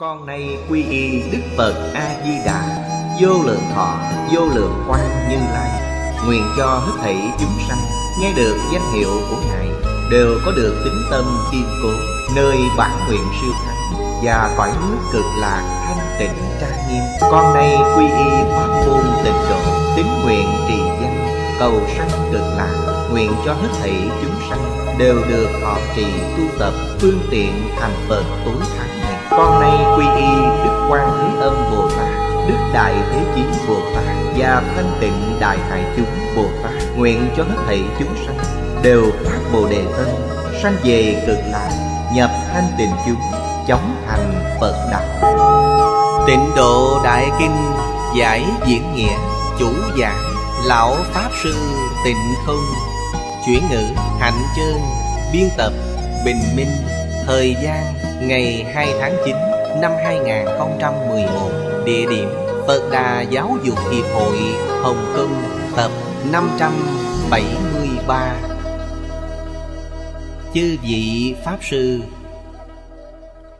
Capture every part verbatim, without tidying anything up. Con nay quy y Đức Phật A Di Đà, vô lượng thọ, vô lượng quang Như Lai. Nguyện cho hết thảy chúng sanh nghe được danh hiệu của Ngài đều có được tín tâm kiên cố, nơi bản nguyện siêu thắng và cõi nước cực lạc thanh tịnh trang nghiêm. Con nay quy y pháp môn Tịnh Độ, tín nguyện trì danh, cầu sanh cực lạc. Nguyện cho hết thảy chúng sanh đều được họ trì tu tập phương tiện thành Phật tối thắng này. Con nay quy y Đức Quan Thế Âm Bồ Tát, Đức Đại Thế Chí Bồ Tát và Thanh Tịnh Đại Hải Chúng Bồ Tát. Nguyện cho hết thảy chúng sanh đều phát Bồ Đề Tâm, sanh về cực lạc, nhập thanh tịnh chúng, chóng thành Phật đạo. Tịnh Độ Đại Kinh Giải Diễn Nghĩa. Chủ giảng lão Pháp Sư Tịnh Không. Chuyển ngữ Hạnh Trơn. Biên tập Bình Minh. Thời gian ngày hai tháng chín năm hai nghìn không trăm mười một. Địa điểm Phật Đà Giáo Dục Hiệp Hội Hồng Kông. Tập năm trăm bảy mươi ba. Chư vị Pháp Sư,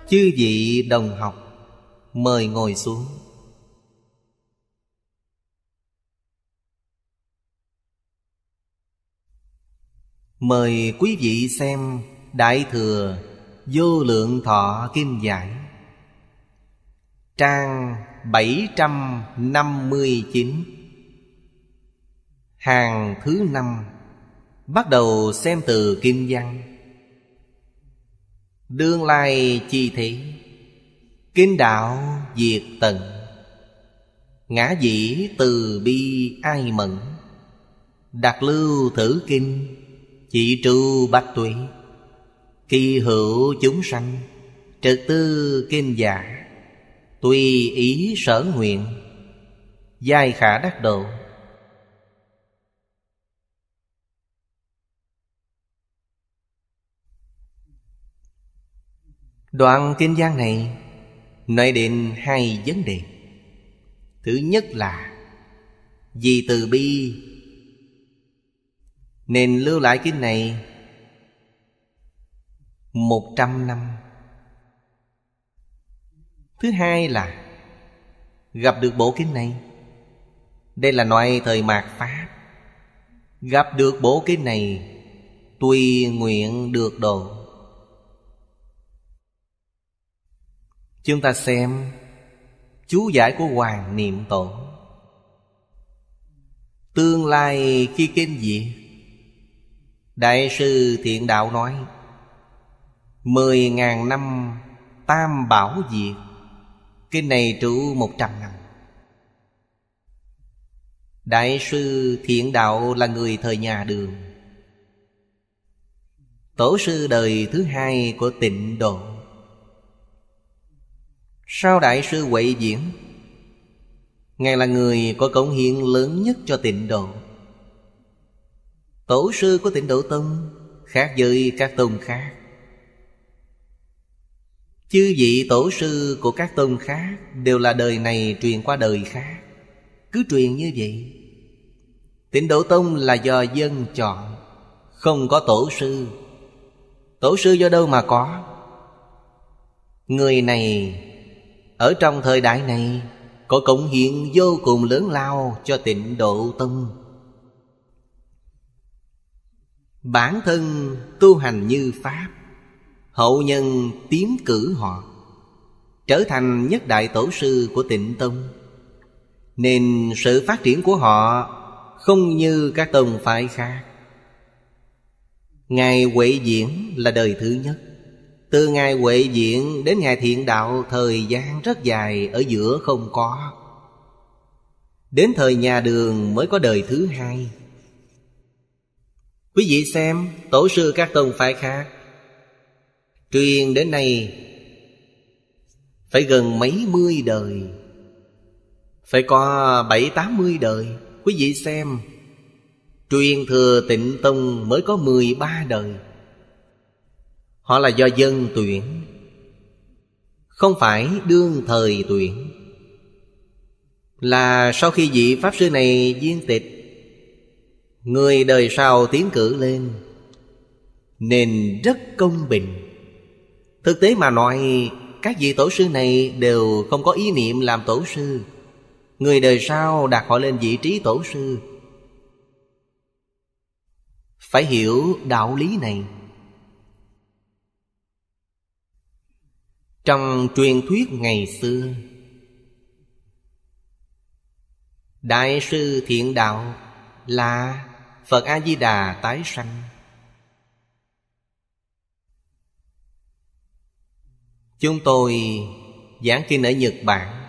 chư vị đồng học, mời ngồi xuống. Mời quý vị xem Đại Thừa Vô Lượng Thọ Kim Giải, trang bảy trăm năm mươi chín, hàng thứ năm. Bắt đầu xem từ Kim Văn. Đương lai chi thế, kinh đạo diệt tận, ngã dĩ từ bi ai mẫn, đặc lưu thử kinh, chỉ trụ bách tuệ, kỳ hữu chúng sanh, trật tư kinh giả, tùy ý sở nguyện, giai khả đắc độ. Đoạn kinh văn này nói đến hai vấn đề. Thứ nhất là vì từ bi nên lưu lại kinh này một trăm năm. Thứ hai là gặp được bộ kinh này, đây là loại thời mạt Pháp, gặp được bộ kinh này tùy nguyện được độ. Chúng ta xem chú giải của Hoàng Niệm Tổ. Tương lai khi kinh diệt, Đại Sư Thiện Đạo nói: Mười ngàn năm tam bảo diệt, kinh này trụ một trăm năm. Đại Sư Thiện Đạo là người thời nhà Đường, tổ sư đời thứ hai của Tịnh Độ. Sau Đại Sư Huệ Diễn, Ngài là người có cống hiến lớn nhất cho Tịnh Độ. Tổ sư của Tịnh Độ Tông khác với các tông khác. Chư vị tổ sư của các tông khác đều là đời này truyền qua đời khác, cứ truyền như vậy. Tịnh Độ Tông là do dân chọn, không có tổ sư. Tổ sư do đâu mà có? Người này ở trong thời đại này có cống hiến vô cùng lớn lao cho Tịnh Độ Tông. Bản thân tu hành như Pháp, hậu nhân tiến cử họ trở thành nhất đại tổ sư của Tịnh Tông, nên sự phát triển của họ không như các tông phái khác. Ngài Huệ Diễn là đời thứ nhất. Từ Ngài Huệ Diễn đến Ngài Thiện Đạo thời gian rất dài, ở giữa không có. Đến thời nhà Đường mới có đời thứ hai. Quý vị xem tổ sư các tông phái khác truyền đến nay phải gần mấy mươi đời, phải có bảy tám mươi đời. Quý vị xem truyền thừa Tịnh Tông mới có mười ba đời. Họ là do dân tuyển, không phải đương thời tuyển. Là sau khi vị Pháp Sư này viên tịch, người đời sau tiến cử lên, nên rất công bình. Thực tế mà nói, các vị tổ sư này đều không có ý niệm làm tổ sư. Người đời sau đặt họ lên vị trí tổ sư. Phải hiểu đạo lý này. Trong truyền thuyết ngày xưa, Đại sư Thiện Đạo là Phật A Di Đà tái sanh. Chúng tôi giảng kinh ở Nhật Bản,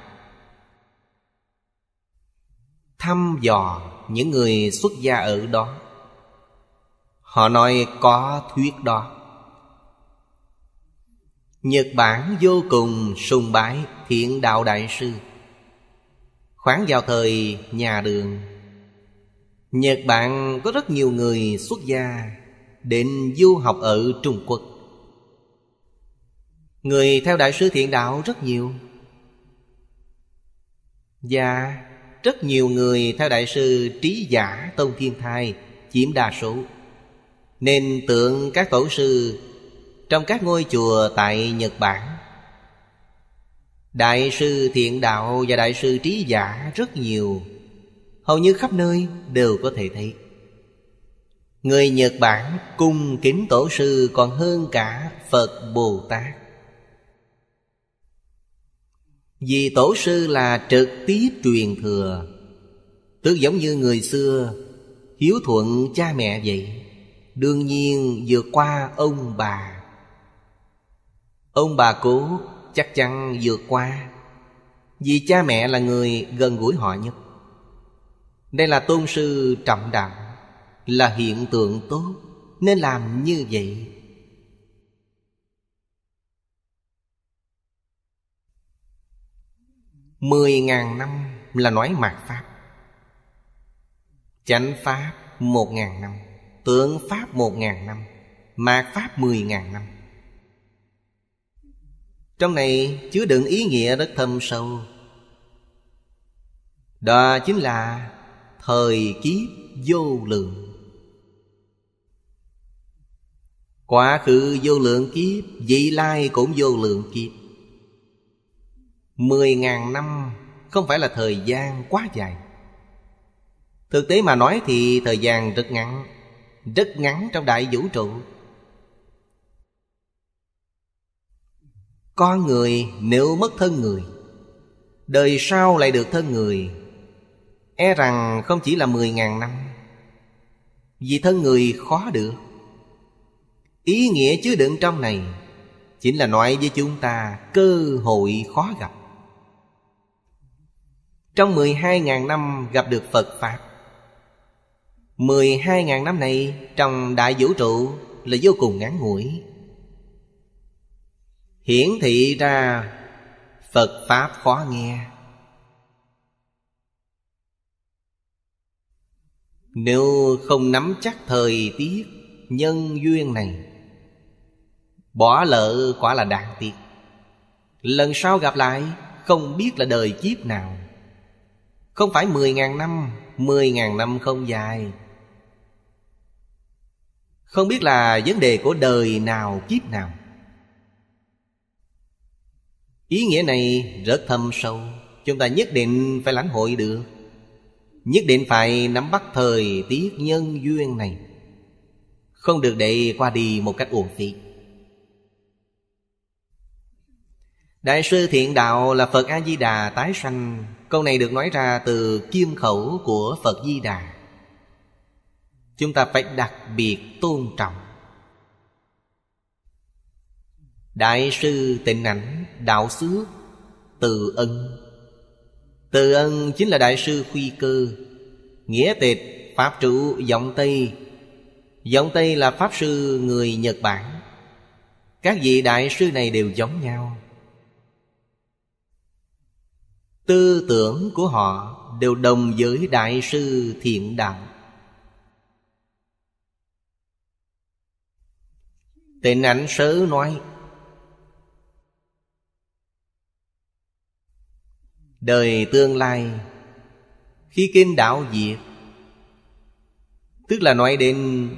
thăm dò những người xuất gia ở đó. Họ nói có thuyết đó. Nhật Bản vô cùng sùng bái Thiện Đạo Đại sư. Khoảng vào thời nhà Đường, Nhật Bản có rất nhiều người xuất gia đến du học ở Trung Quốc. Người theo Đại sư Thiện Đạo rất nhiều, và rất nhiều người theo Đại sư Trí Giả Tông Thiên Thai chiếm đa số. Nên tượng các tổ sư trong các ngôi chùa tại Nhật Bản, Đại sư Thiện Đạo và Đại sư Trí Giả rất nhiều, hầu như khắp nơi đều có thể thấy. Người Nhật Bản cung kính tổ sư còn hơn cả Phật Bồ Tát, vì tổ sư là trực tiếp truyền thừa, tức giống như người xưa hiếu thuận cha mẹ vậy. Đương nhiên vượt qua ông bà, ông bà cố chắc chắn vượt qua, vì cha mẹ là người gần gũi họ nhất. Đây là tôn sư trọng đạo, là hiện tượng tốt, nên làm như vậy. Mười ngàn năm là nói mạt pháp, chánh pháp một ngàn năm, tượng pháp một ngàn năm, mạt pháp mười ngàn năm. Trong này chứa đựng ý nghĩa rất thâm sâu. Đó chính là thời kiếp vô lượng. Quá khứ vô lượng kiếp, vị lai cũng vô lượng kiếp. Mười ngàn năm không phải là thời gian quá dài. Thực tế mà nói thì thời gian rất ngắn, rất ngắn trong đại vũ trụ. Con người nếu mất thân người, đời sau lại được thân người, e rằng không chỉ là mười ngàn năm, vì thân người khó được. Ý nghĩa chứa đựng trong này chính là nói với chúng ta cơ hội khó gặp. Trong mười hai ngàn năm gặp được Phật Pháp, mười hai ngàn năm này trong đại vũ trụ là vô cùng ngắn ngủi, hiển thị ra Phật Pháp khó nghe. Nếu không nắm chắc thời tiết nhân duyên này, bỏ lỡ quả là đáng tiếc. Lần sau gặp lại không biết là đời kiếp nào. Không phải mười ngàn năm, mười ngàn năm không dài. Không biết là vấn đề của đời nào kiếp nào. Ý nghĩa này rất thâm sâu, chúng ta nhất định phải lãnh hội được, nhất định phải nắm bắt thời tiết nhân duyên này, không được để qua đi một cách uổng phí. Đại sư Thiện Đạo là Phật A Di Đà tái sanh, câu này được nói ra từ kim khẩu của Phật Di Đà. Chúng ta phải đặc biệt tôn trọng. Đại sư Tịnh Ảnh Đạo Xứ Từ Ân. Từ Ân chính là Đại sư Khuy Cơ, nghĩa tịch Pháp trụ Dọng Tây. Dọng Tây là Pháp sư người Nhật Bản. Các vị đại sư này đều giống nhau, tư tưởng của họ đều đồng với Đại sư Thiện Đạo. Tịnh Ảnh Sớ nói, đời tương lai khi kinh đạo diệt, tức là nói đến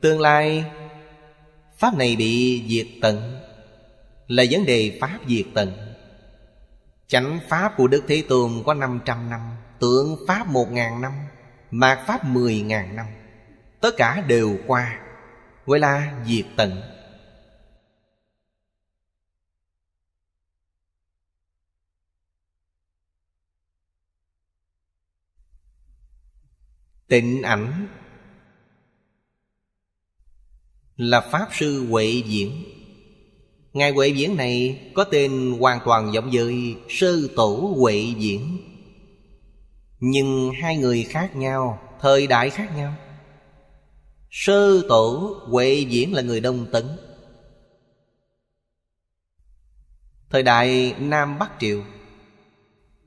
tương lai pháp này bị diệt tận, là vấn đề Pháp diệt tận. Chánh Pháp của Đức Thế Tôn có năm trăm năm, Tượng Pháp một ngàn năm, Mạt Pháp mười ngàn năm. Tất cả đều qua, gọi là diệt tận. Tịnh ảnh là Pháp Sư Huệ Diễn. Ngài Huệ Viễn này có tên hoàn toàn giống với Sư Tổ Huệ Viễn, nhưng hai người khác nhau, thời đại khác nhau. Sư Tổ Huệ Viễn là người Đông Tấn, thời đại Nam Bắc Triều.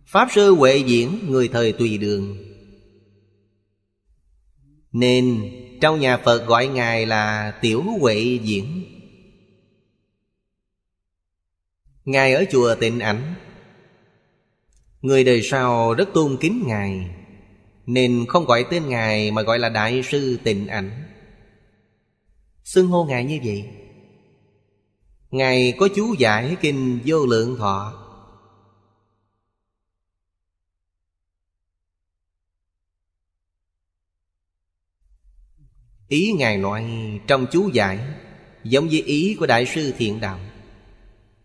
Pháp Sư Huệ Viễn người thời Tùy Đường, nên trong nhà Phật gọi Ngài là Tiểu Huệ Viễn. Ngài ở chùa Tịnh Ảnh, người đời sau rất tôn kính Ngài, nên không gọi tên Ngài mà gọi là Đại Sư Tịnh Ảnh. Xưng hô Ngài như vậy. Ngài có chú giải Kinh Vô Lượng Thọ. Ý Ngài nói trong chú giải giống với ý của Đại Sư Thiện Đạo.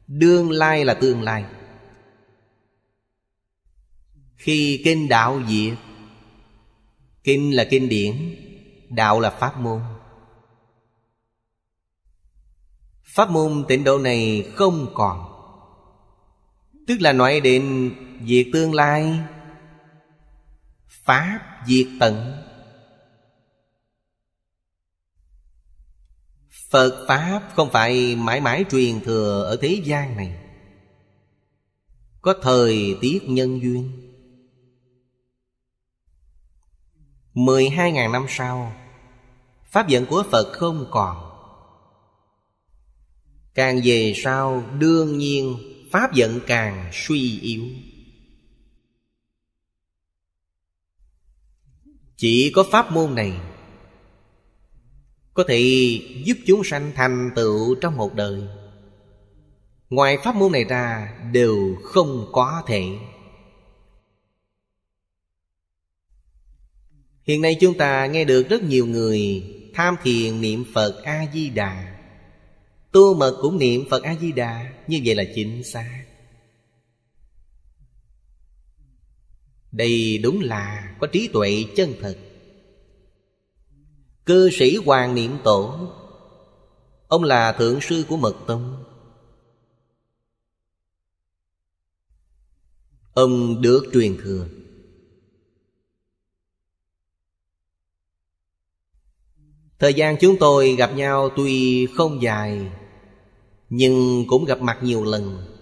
Đương lai là tương lai. Khi kinh đạo diệt, kinh là kinh điển, đạo là pháp môn. Pháp môn tịnh độ này không còn, tức là nói đến diệt tương lai, pháp diệt tận. Phật Pháp không phải mãi mãi truyền thừa ở thế gian này, có thời tiết nhân duyên. mười hai ngàn năm sau, pháp dẫn của Phật không còn. Càng về sau, đương nhiên pháp dẫn càng suy yếu. Chỉ có pháp môn này có thể giúp chúng sanh thành tựu trong một đời. Ngoài pháp môn này ra đều không có thể. Hiện nay chúng ta nghe được rất nhiều người tham thiền niệm Phật A Di Đà, tu mật cũng niệm Phật A Di Đà, như vậy là chính xác. Đây đúng là có trí tuệ chân thật. Cư sĩ Hoàng Niệm Tổ, ông là thượng sư của Mật Tông. Ông được truyền thừa. Thời gian chúng tôi gặp nhau tuy không dài, nhưng cũng gặp mặt nhiều lần.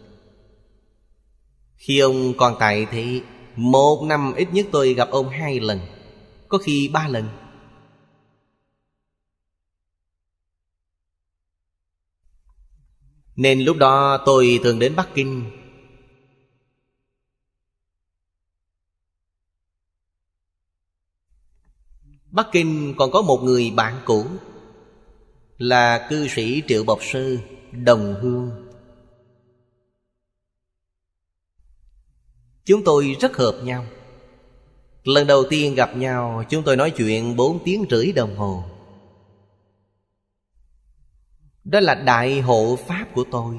Khi ông còn tại thì một năm ít nhất tôi gặp ông hai lần, có khi ba lần. Nên lúc đó tôi thường đến Bắc Kinh. Bắc Kinh còn có một người bạn cũ là cư sĩ Triệu Bọc Sư, đồng hương. Chúng tôi rất hợp nhau. Lần đầu tiên gặp nhau, chúng tôi nói chuyện bốn tiếng rưỡi đồng hồ. Đó là đại hộ pháp của tôi.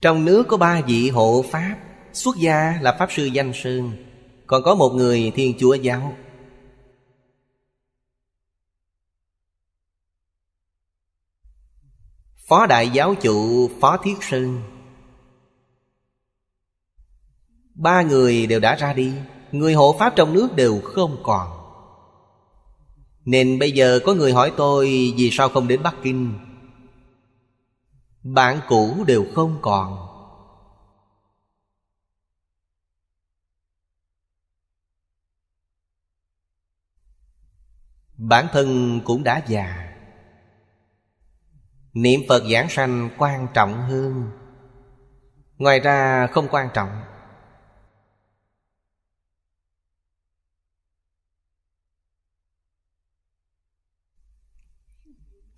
Trong nước có ba vị hộ pháp, xuất gia là Pháp Sư Danh Sơn, còn có một người Thiên Chúa giáo. Phó đại giáo chủ Phó Thiết Sơn. Ba người đều đã ra đi, người hộ pháp trong nước đều không còn. Nên bây giờ có người hỏi tôi vì sao không đến Bắc Kinh. Bạn cũ đều không còn. Bản thân cũng đã già. Niệm Phật giảng sanh quan trọng hơn. Ngoài ra không quan trọng.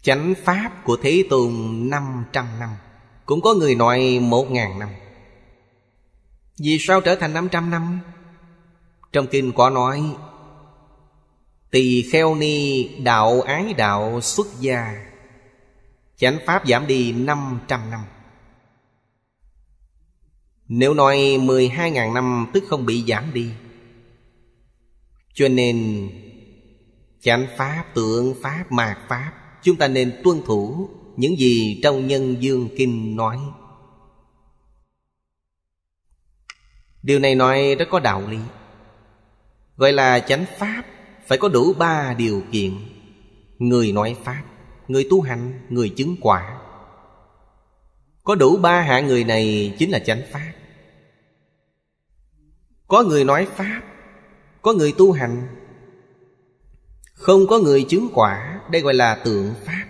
Chánh Pháp của Thế Tôn năm trăm năm. Cũng có người nói một ngàn năm. Vì sao trở thành năm trăm năm? Trong kinh có nói: tỳ kheo ni đạo ái đạo xuất gia, chánh Pháp giảm đi năm trăm năm. Nếu nói mười hai ngàn năm tức không bị giảm đi. Cho nên chánh Pháp, tượng Pháp, mạt Pháp, chúng ta nên tuân thủ những gì trong Nhân Dương Kinh nói. Điều này nói rất có đạo lý. Gọi là chánh Pháp phải có đủ ba điều kiện: người nói Pháp, người tu hành, người chứng quả. Có đủ ba hạng người này chính là chánh Pháp. Có người nói Pháp, có người tu hành, không có người chứng quả, đây gọi là tượng Pháp.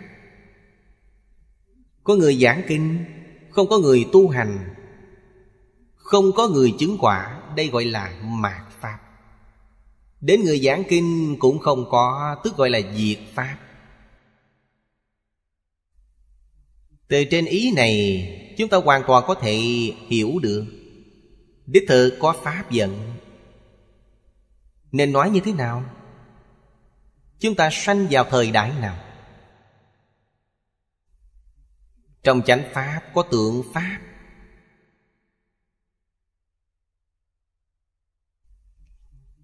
Có người giảng kinh, không có người tu hành, không có người chứng quả, đây gọi là mạt Pháp. Đến người giảng kinh cũng không có, tức gọi là diệt Pháp. Từ trên ý này, chúng ta hoàn toàn có thể hiểu được đích thực có Pháp giận. Nên nói như thế nào? Chúng ta sanh vào thời đại nào? Trong chánh Pháp có tượng Pháp.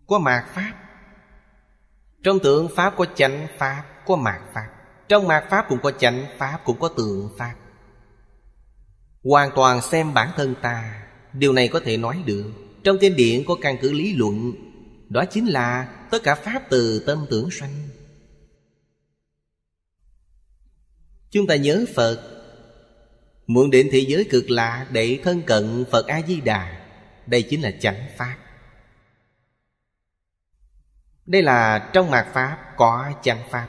Có mạt Pháp. Trong tượng Pháp có chánh Pháp, có mạt Pháp. Trong mạt Pháp cũng có chánh Pháp, cũng có tượng Pháp. Hoàn toàn xem bản thân ta. Điều này có thể nói được. Trong kinh điển có căn cứ lý luận. Đó chính là tất cả Pháp từ tâm tưởng sanh. Chúng ta nhớ Phật muốn đến thế giới cực lạ để thân cận Phật A Di Đà, đây chính là chánh Pháp. Đây là trong mạt Pháp có chánh Pháp.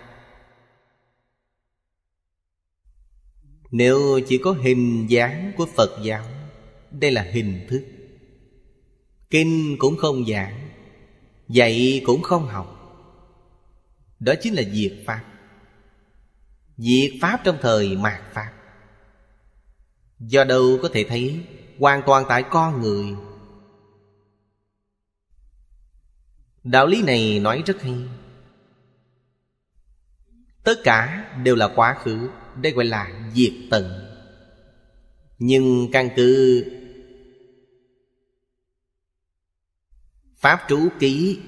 Nếu chỉ có hình dáng của Phật giáo, đây là hình thức. Kinh cũng không giảng, dạy cũng không học, đó chính là diệt Pháp. Diệt Pháp trong thời mạt Pháp. Do đâu có thể thấy? Hoàn toàn tại con người. Đạo lý này nói rất hay. Tất cả đều là quá khứ, đây gọi là diệt tận. Nhưng căn cứ Pháp Trú Ký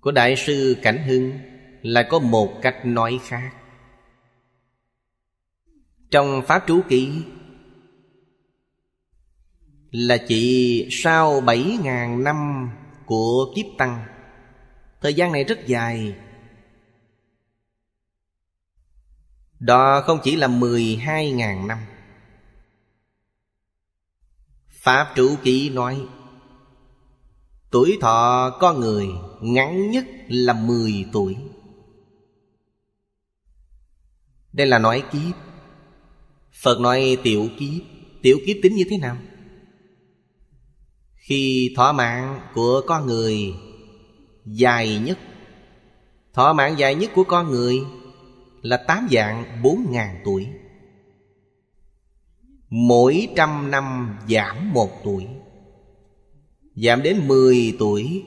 của Đại sư Cảnh Hưng là có một cách nói khác. Trong Pháp Trú Ký là chỉ sau bảy ngàn năm của kiếp Tăng. Thời gian này rất dài. Đó không chỉ là mười hai ngàn năm. Pháp Trú Ký nói tuổi thọ con người ngắn nhất là mười tuổi. Đây là nói kiếp. Phật nói tiểu kiếp. Tiểu kiếp tính như thế nào? Khi thọ mạng của con người dài nhất. Thọ mạng dài nhất của con người là tám vạn bốn ngàn tuổi. Mỗi trăm năm giảm một tuổi, giảm đến mười tuổi,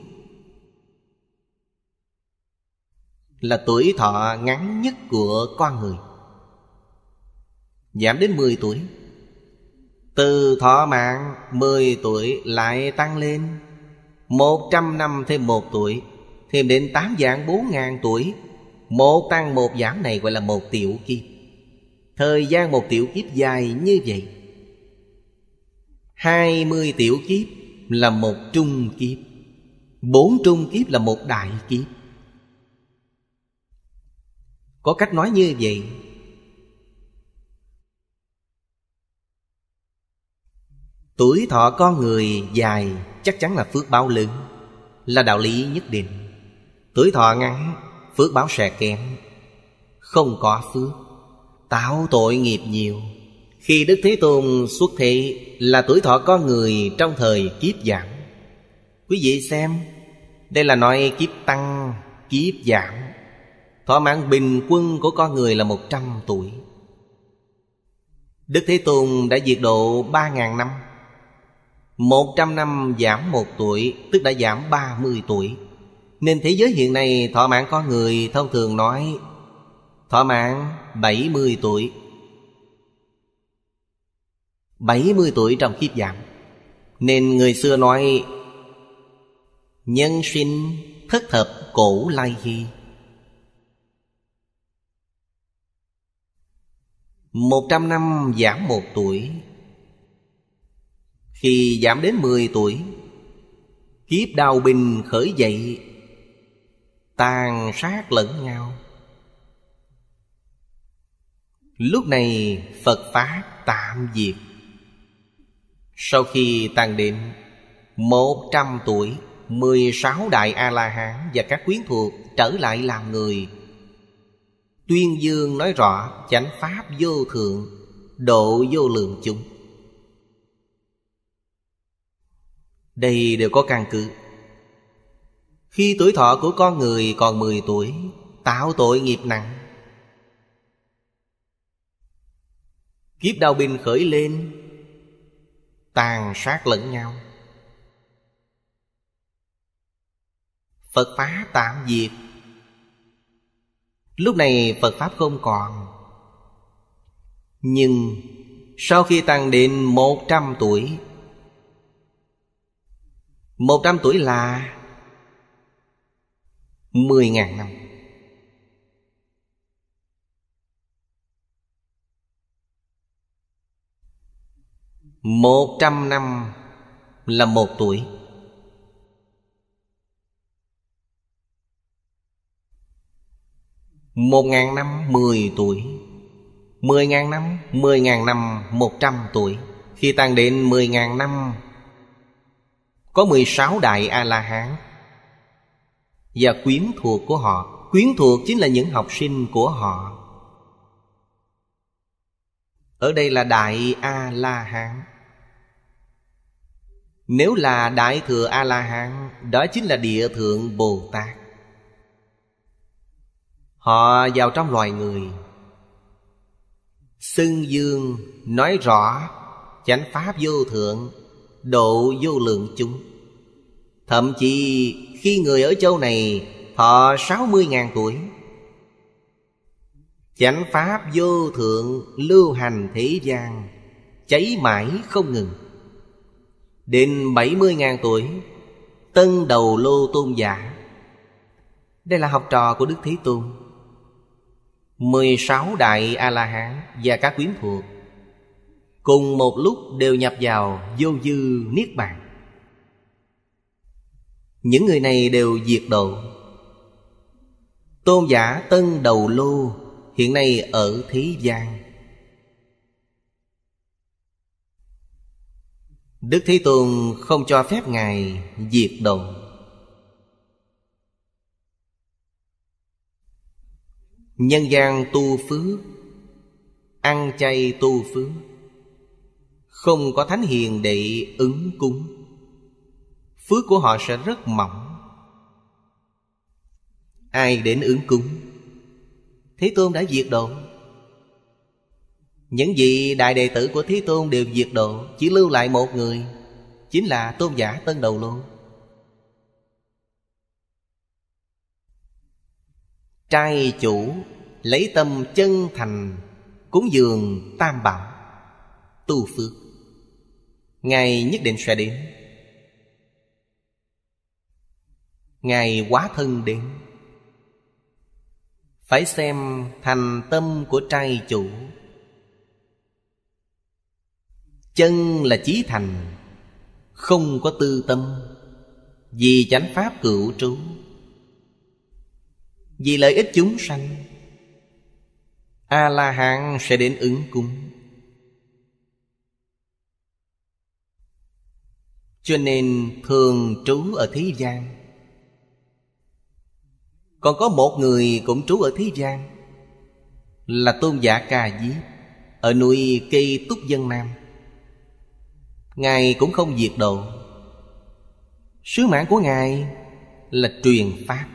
là tuổi thọ ngắn nhất của con người. Giảm đến mười tuổi. Từ thọ mạng mười tuổi lại tăng lên một trăm năm, thêm một tuổi, thêm đến tám vạn bốn ngàn tuổi. Một tăng một giảm này gọi là một tiểu kiếp. Thời gian một tiểu kiếp dài như vậy. Hai mươi tiểu kiếp là một trung kiếp. Bốn trung kiếp là một đại kiếp. Có cách nói như vậy. Tuổi thọ con người dài chắc chắn là phước báo lớn, là đạo lý nhất định. Tuổi thọ ngắn, phước báo sẽ kém. Không có phước, tạo tội nghiệp nhiều. Khi Đức Thế Tôn xuất thế là tuổi thọ con người trong thời kiếp giảm. Quý vị xem, đây là nói kiếp Tăng kiếp giảm. Thỏa mãn bình quân của con người là một trăm tuổi. Đức Thế Tôn đã diệt độ ba ngàn năm. Một trăm năm giảm một tuổi, tức đã giảm ba mươi tuổi. Nên thế giới hiện nay thọ mạng con người thông thường nói thọ mạng bảy mươi tuổi. Bảy mươi tuổi trong kiếp giảm. Nên người xưa nói nhân sinh thất thập cổ lai hy. Một trăm năm giảm một tuổi. Khi giảm đến mười tuổi, kiếp đào bình khởi dậy, tàn sát lẫn nhau. Lúc này Phật Pháp tạm diệt. Sau khi tàn định một trăm tuổi, mười sáu đại A-la-hán và các quyến thuộc trở lại làm người. Tuyên dương nói rõ chánh pháp vô thượng, độ vô lượng chúng. Đây đều có căn cứ. Khi tuổi thọ của con người còn mười tuổi, tạo tội nghiệp nặng, kiếp đao binh khởi lên, tàn sát lẫn nhau. Phật Pháp tạm diệt. Lúc này Phật Pháp không còn. Nhưng sau khi tăng đến một trăm tuổi, một trăm tuổi là mười ngàn năm. Một trăm năm là một tuổi. Một ngàn năm mười tuổi. Mười ngàn năm Mười ngàn năm một trăm tuổi. Khi tăng đến mười ngàn năm, có mười sáu đại A-la-hán và quyến thuộc của họ. Quyến thuộc chính là những học sinh của họ. Ở đây là đại A-la-hán. Nếu là đại thừa A-la-hán, đó chính là địa thượng Bồ Tát. Họ vào trong loài người. Xưng dương nói rõ chánh pháp vô thượng, độ vô lượng chúng. Thậm chí khi người ở châu này thọ sáu mươi ngàn tuổi, chánh pháp vô thượng lưu hành thế gian, cháy mãi không ngừng. Đến bảy mươi ngàn tuổi, Tân Đầu Lô Tôn giả, đây là học trò của Đức Thế Tôn, mười sáu đại A-la-hán và các quyến thuộc cùng một lúc đều nhập vào vô dư niết bàn. Những người này đều diệt độ. Tôn giả Tân Đầu Lô hiện nay ở thế gian. Đức Thế Tôn không cho phép Ngài diệt độ. Nhân gian tu phước, ăn chay tu phước, không có thánh hiền để ứng cúng, phước của họ sẽ rất mỏng. Ai đến ứng cúng? Thế Tôn đã diệt độ. Những vị đại đệ tử của Thế Tôn đều diệt độ, chỉ lưu lại một người, chính là Tôn giả Tân Đầu Lô. Trai chủ lấy tâm chân thành cúng dường tam bảo tu phước, Ngài nhất định sẽ đến. Ngài hóa thân đến. Phải xem thành tâm của trai chủ. Chân là chí thành, không có tư tâm, vì chánh pháp cửu trú, vì lợi ích chúng sanh. A-la-hán sẽ đến ứng cúng. Cho nên thường trú ở thế gian. Còn có một người cũng trú ở thế gian, là Tôn giả Ca Diếp, ở núi Cây Túc Dân Nam. Ngài cũng không diệt độ. Sứ mạng của Ngài là truyền pháp,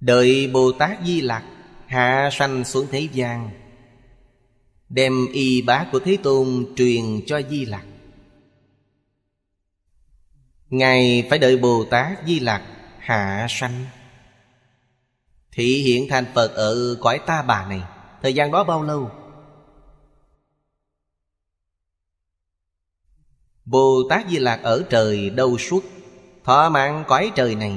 Đợi Bồ Tát Di Lạc hạ sanh xuống thế gian, đem y bá của Thế Tôn truyền cho Di Lạc. Ngài phải đợi Bồ Tát Di Lạc hạ sanh, thị hiện thành Phật ở cõi Ta Bà này. Thời gian đó bao lâu? Bồ Tát Di Lạc ở trời đâu suốt thọ mạng cõi trời này.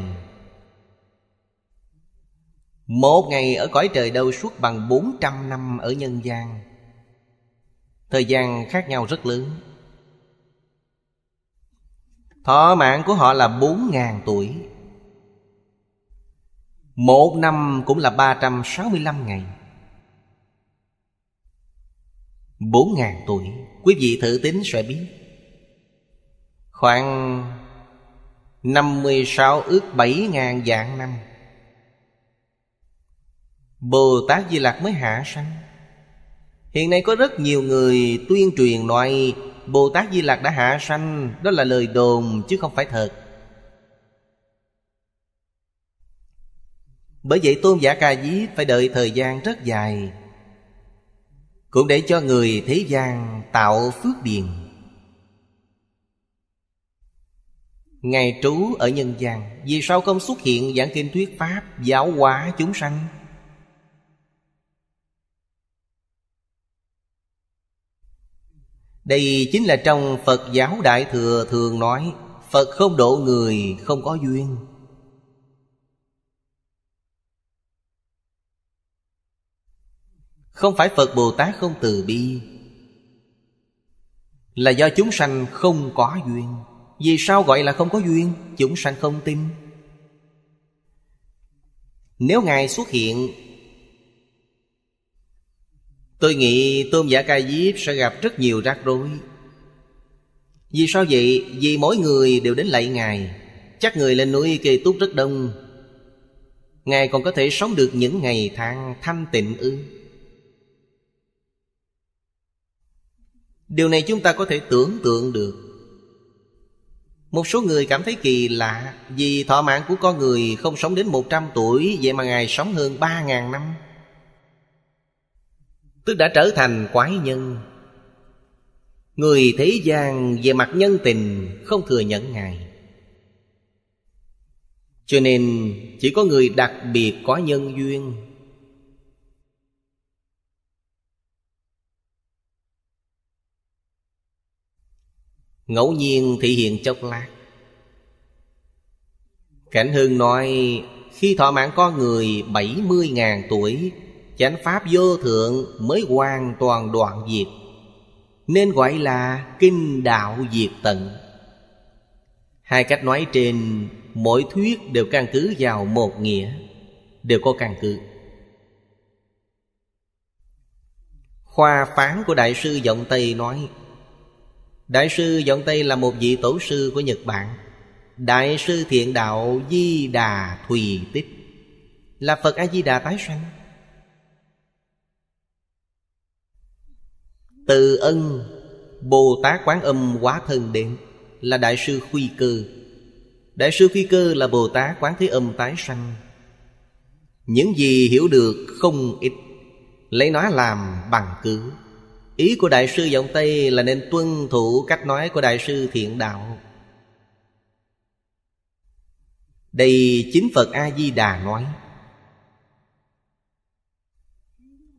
Một ngày ở cõi trời đâu suốt bằng bốn trăm năm ở nhân gian. Thời gian khác nhau rất lớn. Thọ mạng của họ là bốn ngàn tuổi. Một năm cũng là ba trăm sáu mươi lăm ngày. Bốn ngàn tuổi, quý vị thử tính sẽ biết. Khoảng năm mươi sáu ước bảy ngàn vạn năm Bồ Tát Di Lạc mới hạ sanh. Hiện nay có rất nhiều người tuyên truyền nói Bồ Tát Di Lạc đã hạ sanh, đó là lời đồn chứ không phải thật. Bởi vậy Tôn giả Ca Diếp phải đợi thời gian rất dài, cũng để cho người thế gian tạo phước điền. Ngài trú ở nhân gian, vì sao không xuất hiện giảng kinh thuyết pháp, giáo hóa chúng sanh? Đây chính là trong Phật giáo Đại Thừa thường nói Phật không độ người không có duyên. Không phải Phật Bồ Tát không từ bi, là do chúng sanh không có duyên. Vì sao gọi là không có duyên? Chúng sanh không tin. Nếu Ngài xuất hiện, tôi nghĩ Tôn giả Ca Diếp sẽ gặp rất nhiều rắc rối. Vì sao vậy? Vì mỗi người đều đến lạy Ngài. Chắc người lên núi Kê Túc rất đông. Ngài còn có thể sống được những ngày tháng thanh tịnh ư? Điều này chúng ta có thể tưởng tượng được. Một số người cảm thấy kỳ lạ, vì thọ mạng của con người không sống đến một trăm tuổi, vậy mà Ngài sống hơn ba ngàn năm, tức đã trở thành quái nhân. Người thế gian về mặt nhân tình không thừa nhận Ngài, cho nên chỉ có người đặc biệt có nhân duyên. Ngẫu nhiên thị hiện chốc lát. Cảnh Hưng nói khi thọ mạng con người bảy mươi ngàn tuổi, chánh pháp vô thượng mới hoàn toàn đoạn diệt, nên gọi là kinh đạo diệt tận. Hai cách nói trên mỗi thuyết đều căn cứ vào một nghĩa, đều có căn cứ. Khoa phán của Đại sư Vọng Tây nói, Đại sư Dộng Tây là một vị tổ sư của Nhật Bản. Đại sư Thiện Đạo Di Đà Thùy Tích là Phật A Di Đà tái sanh. Từ Ân Bồ Tát Quán Âm Hóa Thân Điện là Đại sư Khuy Cơ. Đại sư Khuy Cơ là Bồ Tát Quán Thế Âm tái sanh. Những gì hiểu được không ít, lấy nó làm bằng cứ. Ý của Đại sư Dộng Tây là nên tuân thủ cách nói của Đại sư Thiện Đạo. Đây chính Phật A-di-đà nói,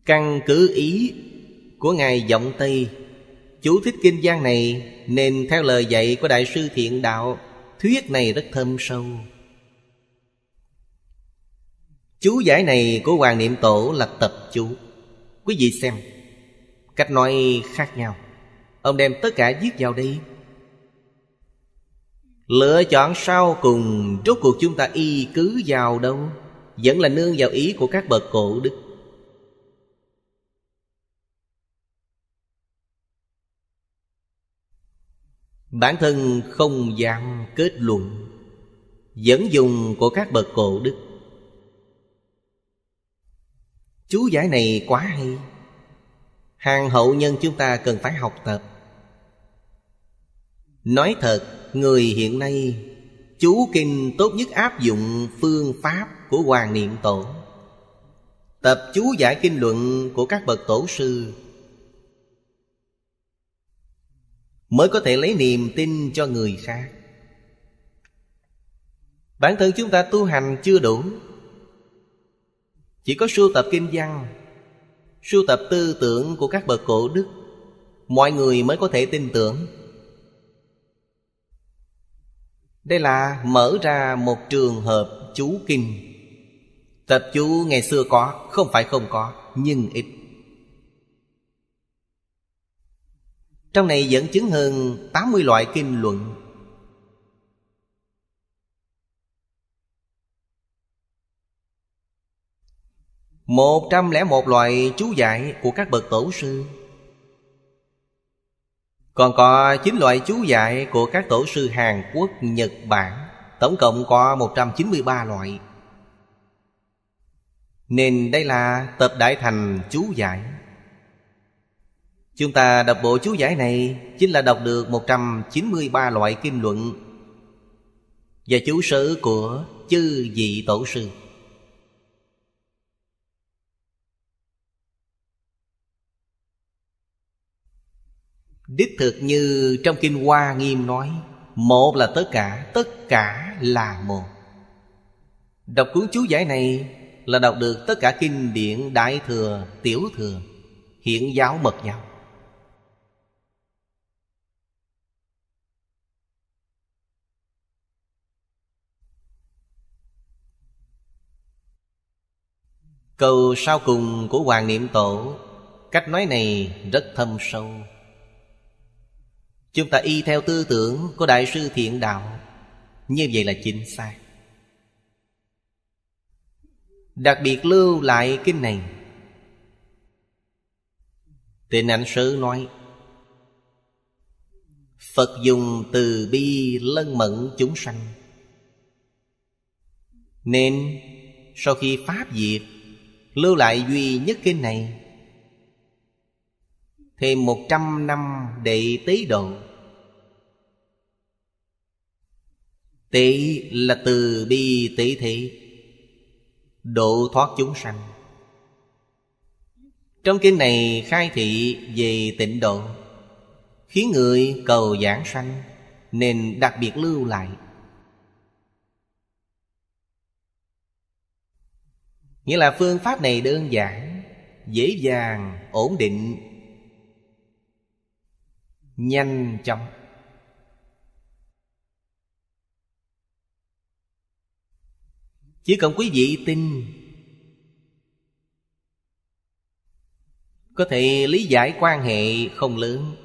căn cứ ý của Ngài Dộng Tây, chú thích kinh văn này nên theo lời dạy của Đại sư Thiện Đạo. Thuyết này rất thâm sâu. Chú giải này của Hoàng Niệm Tổ là tập chú. Quý vị xem, cách nói khác nhau, ông đem tất cả viết vào đây. Lựa chọn sau cùng rốt cuộc chúng ta y cứ vào đâu? Vẫn là nương vào ý của các bậc cổ đức. Bản thân không dám kết luận, vẫn dùng của các bậc cổ đức. Chú giải này quá hay, hàng hậu nhân chúng ta cần phải học tập. Nói thật, người hiện nay chú kinh tốt nhất áp dụng phương pháp của Hoàng Niệm Tổ, tập chú giải kinh luận của các bậc tổ sư, mới có thể lấy niềm tin cho người khác. Bản thân chúng ta tu hành chưa đủ, chỉ có sưu tập kinh văn, sưu tập tư tưởng của các bậc cổ đức, mọi người mới có thể tin tưởng. Đây là mở ra một trường hợp chú kinh. Tập chú ngày xưa có, không phải không có, nhưng ít. Trong này dẫn chứng hơn tám mươi loại kinh luận. một trăm lẻ một loại chú giải của các bậc tổ sư. Còn có chín loại chú giải của các tổ sư Hàn Quốc, Nhật Bản. Tổng cộng có một trăm chín mươi ba loại. Nên đây là tập đại thành chú giải. Chúng ta đọc bộ chú giải này chính là đọc được một trăm chín mươi ba loại kinh luận và chú sử của chư vị tổ sư. Đích thực như trong Kinh Hoa Nghiêm nói, một là tất cả, tất cả là một. Đọc cuốn chú giải này là đọc được tất cả kinh điển Đại Thừa, Tiểu Thừa, Hiển Giáo, Mật Giáo. Câu sau cùng của Hoàng Niệm Tổ, cách nói này rất thâm sâu. Chúng ta y theo tư tưởng của Đại sư Thiện Đạo, như vậy là chính xác. Đặc biệt lưu lại kinh này. Tịnh Ảnh Sứ nói, Phật dùng từ bi lân mẫn chúng sanh, nên sau khi Pháp diệt, lưu lại duy nhất kinh này. Thêm một trăm năm để tế độ. Tế là từ bi tế thị, độ thoát chúng sanh. Trong kinh này khai thị về tịnh độ, khiến người cầu giảng sanh, nên đặc biệt lưu lại. Nghĩa là phương pháp này đơn giản, dễ dàng, ổn định, nhanh chóng. Chỉ cần quý vị tin, có thể lý giải quan hệ không lớn.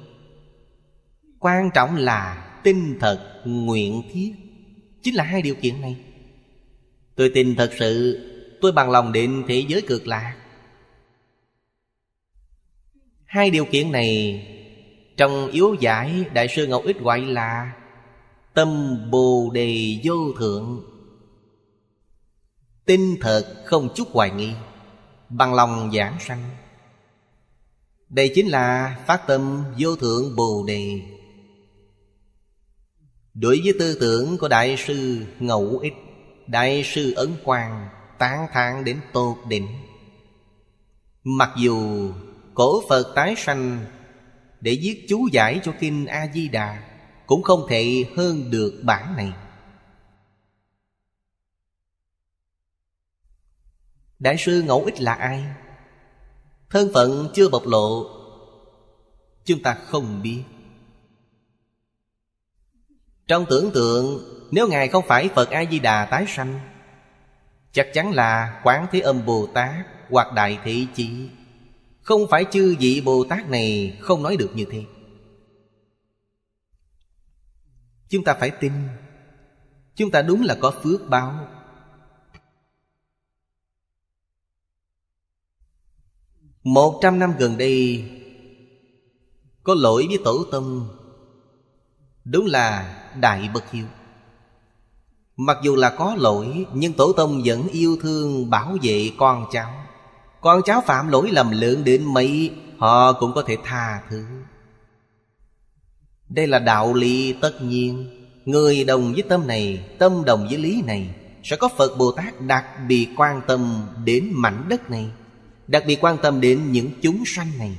Quan trọng là tin thật, nguyện thiết. Chính là hai điều kiện này. Tôi tin thật sự, tôi bằng lòng đến thế giới cực lạc. Hai điều kiện này trong yếu giải Đại sư Ngẫu Ích gọi là tâm bồ đề vô thượng. Tin thật không chút hoài nghi, bằng lòng giảng sanh. Đây chính là phát tâm vô thượng bồ đề. Đối với tư tưởng của Đại sư Ngẫu Ích, Đại sư Ấn Quang tán thán đến tột đỉnh. Mặc dù cổ Phật tái sanh để viết chú giải cho kinh A Di Đà, cũng không thể hơn được bản này. Đại sư Ngẫu Ích là ai? Thân phận chưa bộc lộ, chúng ta không biết. Trong tưởng tượng, nếu Ngài không phải Phật A Di Đà tái sanh, chắc chắn là Quán Thế Âm Bồ Tát hoặc Đại Thế Chí. Không phải chư vị Bồ Tát này không nói được như thế. Chúng ta phải tin, chúng ta đúng là có phước báo. Một trăm năm gần đây có lỗi với tổ tông, đúng là đại bất hiếu. Mặc dù là có lỗi, nhưng tổ tông vẫn yêu thương bảo vệ con cháu. Con cháu phạm lỗi lầm lớn đến mấy, họ cũng có thể tha thứ. Đây là đạo lý tất nhiên. Người đồng với tâm này, tâm đồng với lý này, sẽ có Phật Bồ Tát đặc biệt quan tâm đến mảnh đất này, đặc biệt quan tâm đến những chúng sanh này.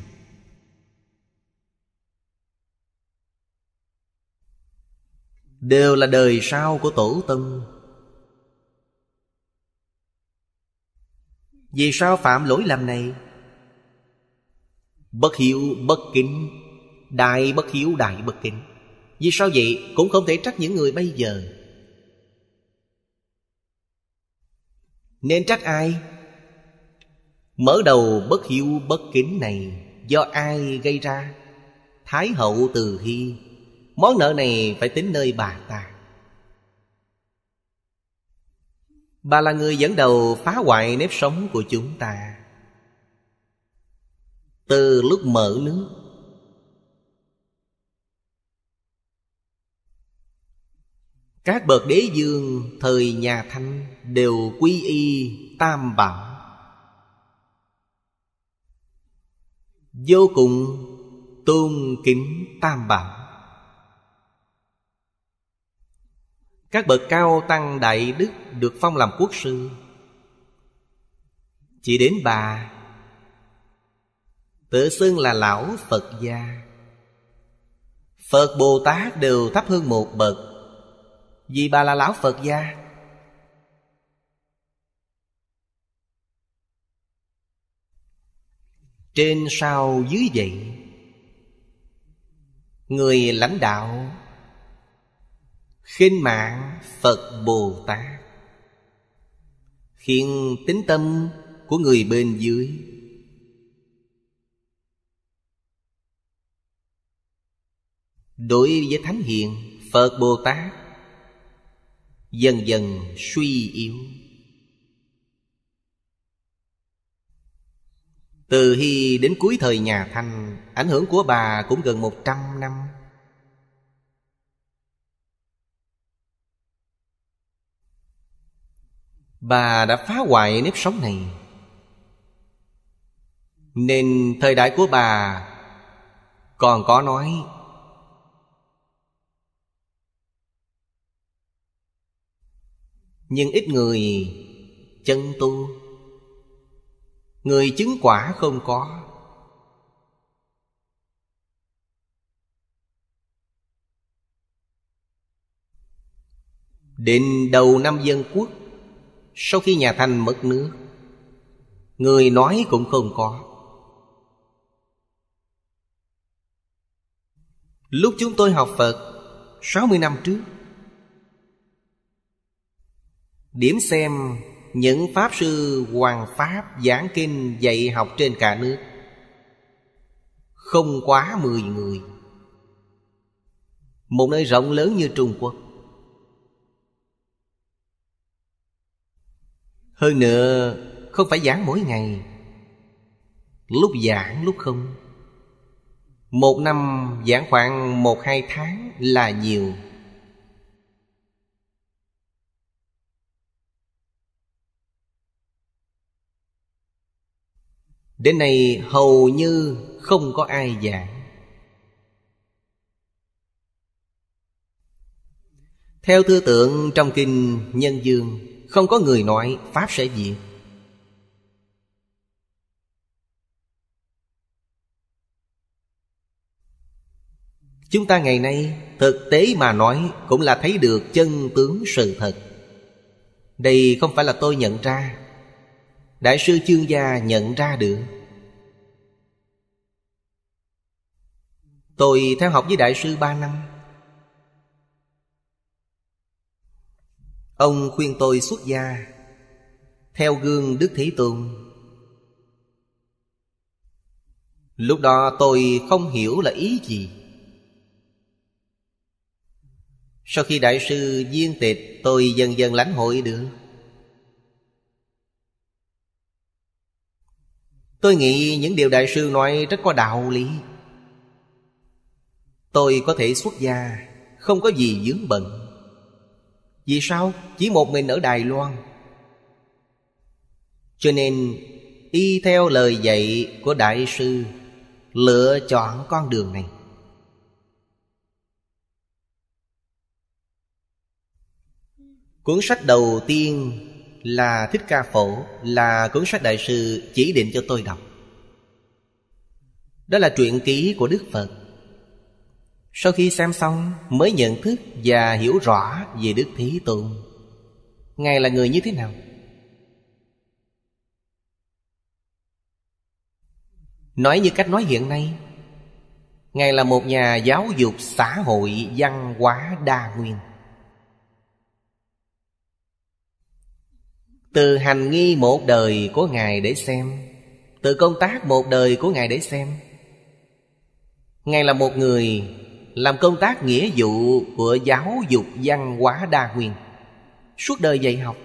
Đều là đời sau của tổ tông. Vì sao phạm lỗi lầm này? Bất hiếu bất kính, đại bất hiếu đại bất kính. Vì sao vậy? Cũng không thể trách những người bây giờ. Nên trách ai? Mở đầu bất hiếu bất kính này do ai gây ra? Thái hậu Từ Hy. Món nợ này phải tính nơi bà ta. Bà là người dẫn đầu phá hoại nếp sống của chúng ta. Từ lúc mở nước, các bậc đế vương thời nhà Thanh đều quy y Tam Bảo, vô cùng tôn kính Tam Bảo. Các bậc cao tăng đại đức được phong làm quốc sư. Chỉ đến bà tự xưng là lão Phật gia. Phật Bồ Tát đều thấp hơn một bậc. Vì bà là lão Phật gia, trên sau dưới vậy, người lãnh đạo khinh mạng Phật Bồ Tát, khiến tính tâm của người bên dưới đối với Thánh Hiền Phật Bồ Tát dần dần suy yếu. Từ Hy đến cuối thời nhà Thanh, ảnh hưởng của bà cũng gần một trăm năm. Bà đã phá hoại nếp sống này, nên thời đại của bà còn có nói nhưng ít người chân tu, người chứng quả không có. Đến đầu năm Dân Quốc, sau khi nhà Thanh mất nước, người nói cũng không có. Lúc chúng tôi học Phật sáu mươi năm trước, điểm xem những Pháp sư Hoàng Pháp giảng kinh dạy học trên cả nước, không quá mười người. Một nơi rộng lớn như Trung Quốc. Hơn nữa không phải giảng mỗi ngày, lúc giảng lúc không. Một năm giảng khoảng một hai tháng là nhiều. Đến nay hầu như không có ai giảng. Theo tư tưởng trong kinh Nhân Dương, không có người nói Pháp sẽ diệt. Chúng ta ngày nay thực tế mà nói cũng là thấy được chân tướng sự thật. Đây không phải là tôi nhận ra, Đại sư Chương Gia nhận ra được. Tôi theo học với Đại sư ba năm. Ông khuyên tôi xuất gia theo gương Đức Thế Tôn. Lúc đó tôi không hiểu là ý gì. Sau khi Đại sư viên tịch, tôi dần dần lãnh hội được. Tôi nghĩ những điều Đại sư nói rất có đạo lý. Tôi có thể xuất gia, không có gì vướng bận. Vì sao? Chỉ một mình ở Đài Loan. Cho nên y theo lời dạy của Đại sư, lựa chọn con đường này. Cuốn sách đầu tiên là Thích Ca Phổ, là cuốn sách Đại sư chỉ định cho tôi đọc. Đó là truyện ký của Đức Phật. Sau khi xem xong mới nhận thức và hiểu rõ về Đức Thế Tôn. Ngài là người như thế nào? Nói như cách nói hiện nay, Ngài là một nhà giáo dục xã hội văn hóa đa nguyên. Từ hành nghi một đời của Ngài để xem, từ công tác một đời của Ngài để xem, Ngài là một người làm công tác nghĩa vụ của giáo dục văn hóa đa nguyên, suốt đời dạy học.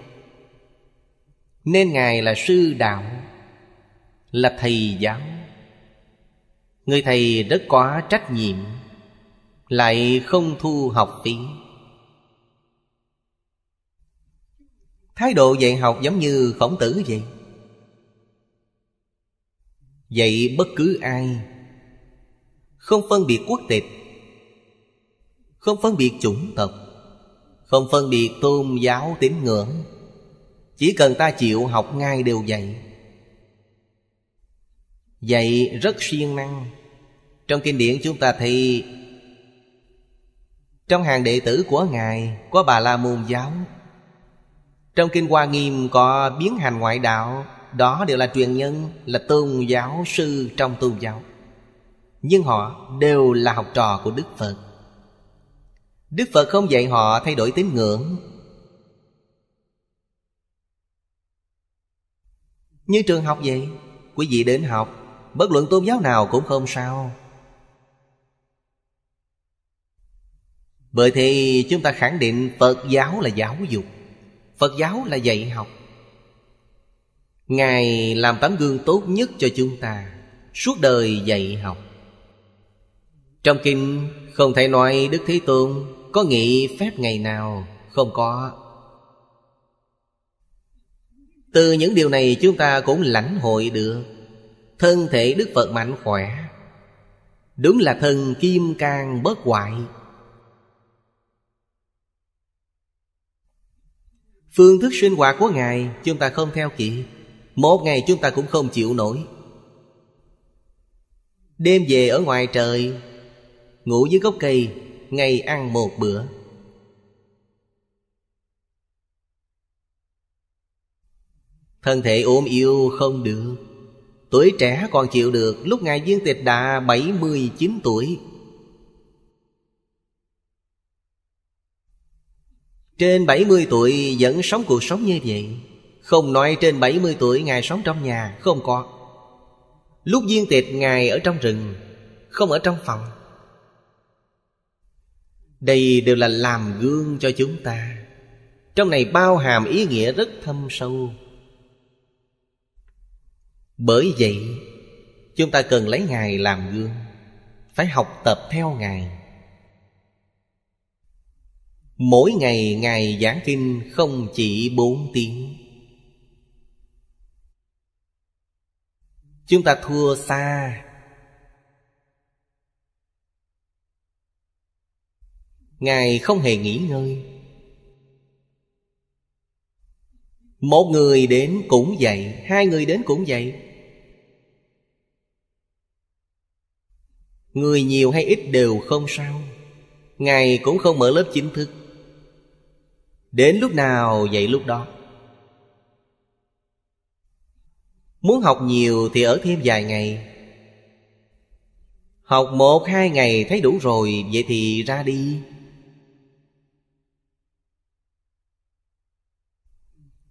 Nên Ngài là sư đạo, là thầy giáo. Người thầy rất có trách nhiệm, lại không thu học phí. Thái độ dạy học giống như Khổng Tử vậy, dạy bất cứ ai, không phân biệt quốc tịch, không phân biệt chủng tộc, không phân biệt tôn giáo tín ngưỡng. Chỉ cần ta chịu học, ngay đều dạy. Dạy rất siêng năng. Trong kinh điển chúng ta thấy, trong hàng đệ tử của Ngài có Bà La Môn giáo, trong kinh Hoa Nghiêm có biến hành ngoại đạo. Đó đều là truyền nhân, là tôn giáo sư trong tôn giáo, nhưng họ đều là học trò của Đức Phật. Đức Phật không dạy họ thay đổi tín ngưỡng. Như trường học vậy, quý vị đến học, bất luận tôn giáo nào cũng không sao. Bởi thế chúng ta khẳng định Phật giáo là giáo dục, Phật giáo là dạy học. Ngài làm tấm gương tốt nhất cho chúng ta, suốt đời dạy học. Trong kinh không thể nói Đức Thế Tôn có nghị phép ngày nào, không có. Từ những điều này chúng ta cũng lãnh hội được thân thể Đức Phật mạnh khỏe, đúng là thân kim cang bất hoại. Phương thức sinh hoạt của Ngài chúng ta không theo kịp, một ngày chúng ta cũng không chịu nổi. Đêm về ở ngoài trời, ngủ dưới gốc cây, ngày ăn một bữa. Thân thể ốm yếu không được, tuổi trẻ còn chịu được, lúc Ngài viên tịch đã bảy mươi chín tuổi. Trên bảy mươi tuổi vẫn sống cuộc sống như vậy. Không nói trên bảy mươi tuổi Ngài sống trong nhà, không có. Lúc viên tịch Ngài ở trong rừng, không ở trong phòng. Đây đều là làm gương cho chúng ta. Trong này bao hàm ý nghĩa rất thâm sâu. Bởi vậy chúng ta cần lấy Ngài làm gương, phải học tập theo Ngài. Mỗi ngày Ngài giảng kinh không chỉ bốn tiếng. Chúng ta thua xa. Ngài không hề nghỉ ngơi. Một người đến cũng vậy, hai người đến cũng vậy. Người nhiều hay ít đều không sao. Ngài cũng không mở lớp chính thức. Đến lúc nào dạy lúc đó. Muốn học nhiều thì ở thêm vài ngày. Học một hai ngày thấy đủ rồi, vậy thì ra đi.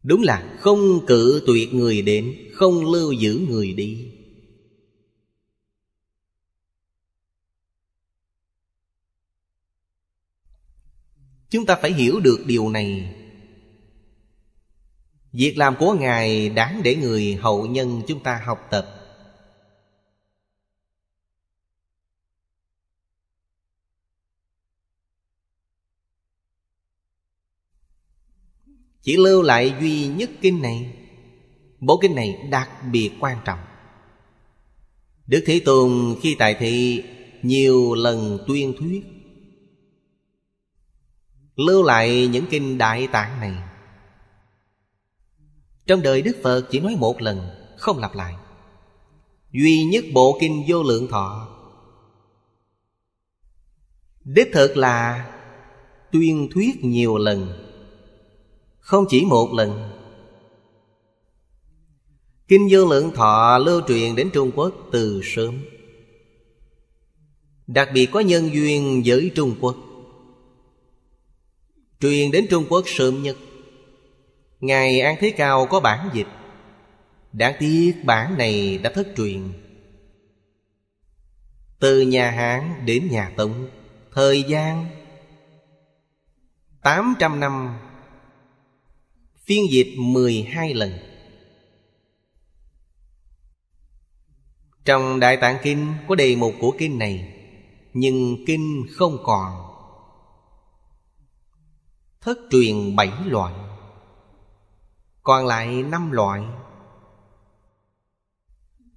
Đúng là không cự tuyệt người đến, không lưu giữ người đi. Chúng ta phải hiểu được điều này. Việc làm của Ngài đáng để người hậu nhân chúng ta học tập. Chỉ lưu lại duy nhất kinh này. Bộ kinh này đặc biệt quan trọng. Đức Thế Tôn khi tại thị nhiều lần tuyên thuyết. lưu lại những kinh Đại Tạng này. Trong đời Đức Phật chỉ nói một lần, không lặp lại. Duy nhất bộ kinh Vô Lượng Thọ đích thực là tuyên thuyết nhiều lần, không chỉ một lần. Kinh Vô Lượng Thọ lưu truyền đến Trung Quốc từ sớm, đặc biệt có nhân duyên với Trung Quốc, truyền đến Trung Quốc sớm nhất. Ngài An Thế Cao có bản dịch, đáng tiếc bản này đã thất truyền. Từ nhà Hán đến nhà Tống, thời gian tám trăm năm, phiên dịch mười hai lần. Trong Đại Tạng Kinh có đề mục của kinh này, nhưng kinh không còn, thất truyền bảy loại, còn lại năm loại.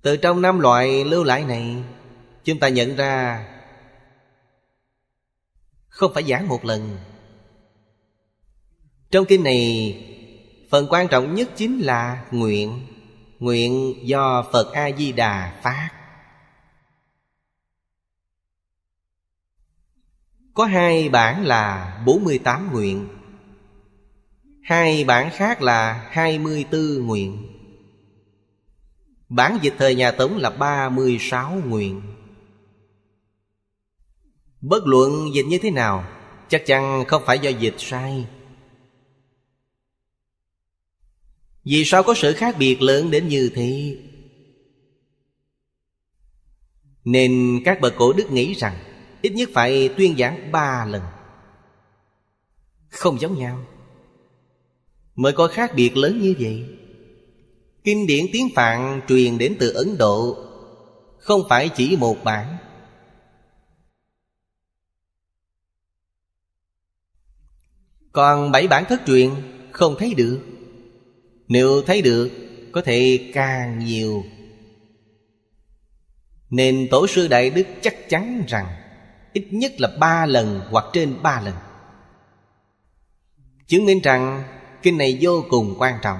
Từ trong năm loại lưu lại này, chúng ta nhận ra không phải giảng một lần. Trong kinh này, phần quan trọng nhất chính là nguyện. Nguyện do Phật A Di Đà phát. Có hai bản là bốn mươi tám nguyện, hai bản khác là hai mươi bốn nguyện. Bản dịch thời nhà Tống là ba mươi sáu nguyện. Bất luận dịch như thế nào, chắc chắn không phải do dịch sai. Vì sao có sự khác biệt lớn đến như thế? Nên các bậc cổ đức nghĩ rằng ít nhất phải tuyên giảng ba lần, không giống nhau mới có khác biệt lớn như vậy. Kinh điển tiếng Phạn truyền đến từ Ấn Độ, không phải chỉ một bản. Còn bảy bản thất truyền không thấy được. Nếu thấy được, có thể càng nhiều. Nên Tổ sư Đại Đức chắc chắn rằng ít nhất là ba lần hoặc trên ba lần, chứng minh rằng kinh này vô cùng quan trọng.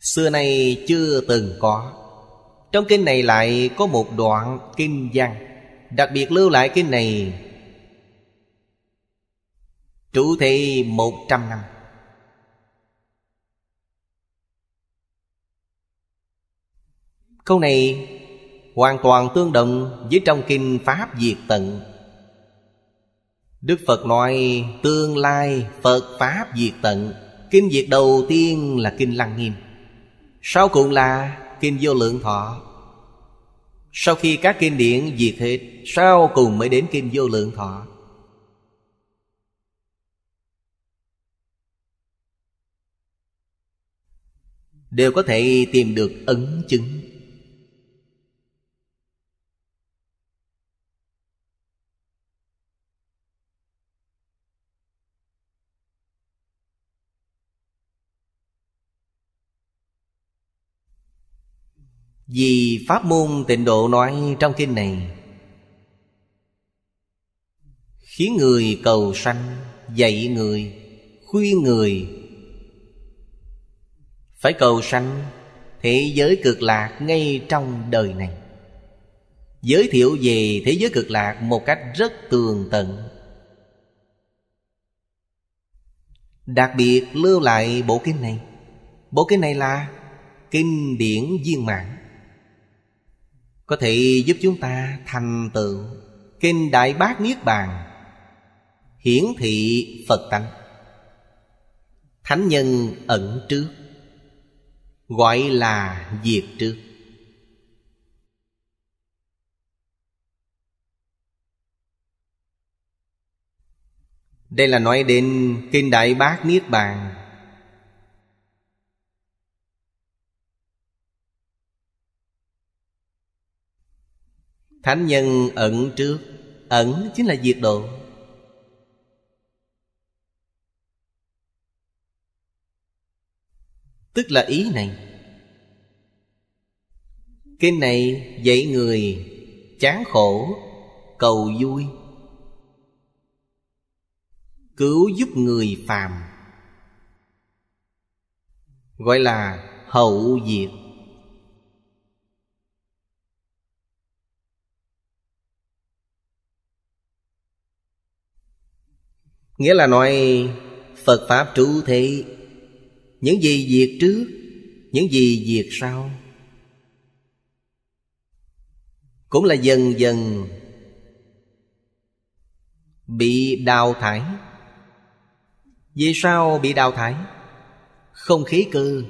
Xưa nay chưa từng có. Trong kinh này lại có một đoạn kinh văn, đặc biệt lưu lại kinh này trụ thị một trăm năm. Câu này hoàn toàn tương đồng với trong kinh Pháp Diệt Tận. Đức Phật nói tương lai Phật Pháp Diệt Tận. Kinh diệt đầu tiên là kinh Lăng Nghiêm, sau cùng là kinh Vô Lượng Thọ. Sau khi các kinh điển diệt hết, sau cùng mới đến kinh Vô Lượng Thọ. Đều có thể tìm được ấn chứng. Vì pháp môn tịnh độ nói trong kinh này khiến người cầu sanh, dạy người, khuyên người phải cầu sanh thế giới cực lạc ngay trong đời này. Giới thiệu về thế giới cực lạc một cách rất tường tận, đặc biệt lưu lại bộ kinh này. Bộ kinh này là kinh điển viên mãn, có thể giúp chúng ta thành tựu. Kinh Đại Bát Niết Bàn hiển thị Phật tánh, thánh nhân ẩn trước, gọi là diệt trước. Đây là nói đến kinh Đại Bát Niết Bàn. Thánh nhân ẩn trước, ẩn chính là diệt độ. Tức là ý này, kinh này dạy người chán khổ, cầu vui, cứu giúp người phàm, gọi là hậu diệt. Nghĩa là nói Phật Pháp trụ thị, những gì diệt trước, những gì diệt sau cũng là dần dần bị đào thải. Vì sao bị đào thải? Không khí cơ.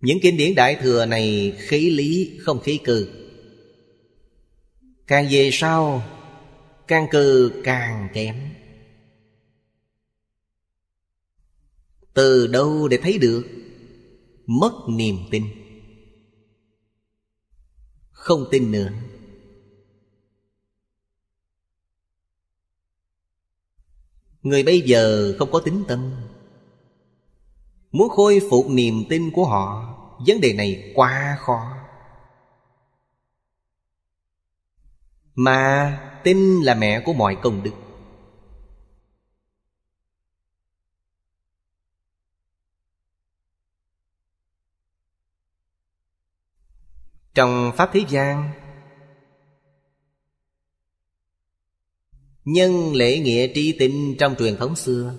Những kinh điển Đại Thừa này khí lý không khí cơ. Càng về sau căn cơ càng kém. Từ đâu để thấy được? Mất niềm tin, không tin nữa. Người bây giờ không có tín tâm. Muốn khôi phục niềm tin của họ, vấn đề này quá khó. Mà tin là mẹ của mọi công đức. Trong Pháp thế gian, nhân lễ nghĩa tri tín trong truyền thống xưa,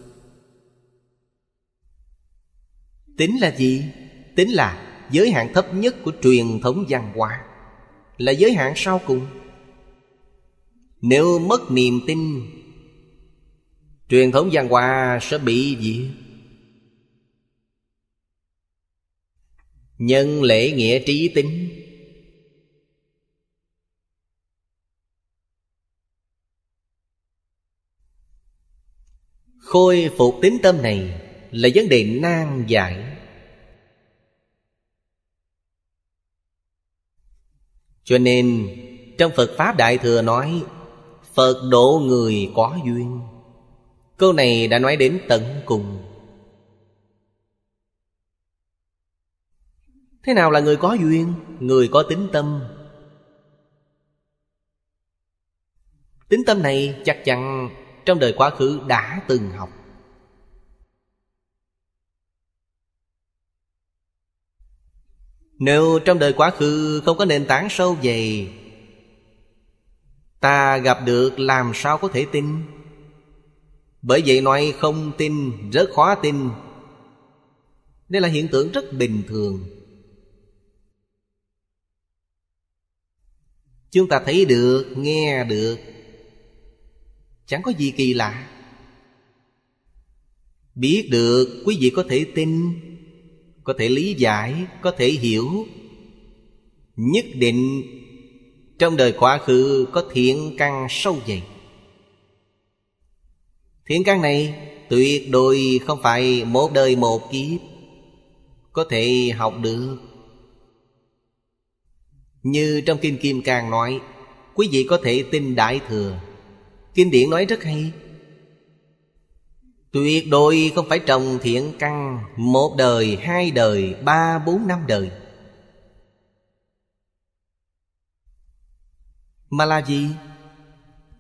tín là gì? Tín là giới hạn thấp nhất của truyền thống văn hóa, là giới hạn sau cùng. Nếu mất niềm tin, truyền thống văn hóa sẽ bị gì? Nhân lễ nghĩa trí tín. Khôi phục tín tâm này là vấn đề nan giải. Cho nên trong Phật Pháp Đại Thừa nói Phật độ người có duyên. Câu này đã nói đến tận cùng. Thế nào là người có duyên? Người có tín tâm. Tín tâm này chắc chắn trong đời quá khứ đã từng học. Nếu trong đời quá khứ không có nền tảng sâu dày, ta gặp được làm sao có thể tin? Bởi vậy nói không tin, rất khó tin. Đây là hiện tượng rất bình thường. Chúng ta thấy được, nghe được, chẳng có gì kỳ lạ. Biết được, quý vị có thể tin, có thể lý giải, có thể hiểu. Nhất định trong đời quá khứ có thiện căn sâu dày. Thiện căn này tuyệt đối không phải một đời một kiếp có thể học được. Như trong Kinh Kim Cang nói, quý vị có thể tin Đại Thừa. Kinh điển nói rất hay, tuyệt đối không phải trồng thiện căn một đời, hai đời, ba, bốn, năm đời. Mà là gì?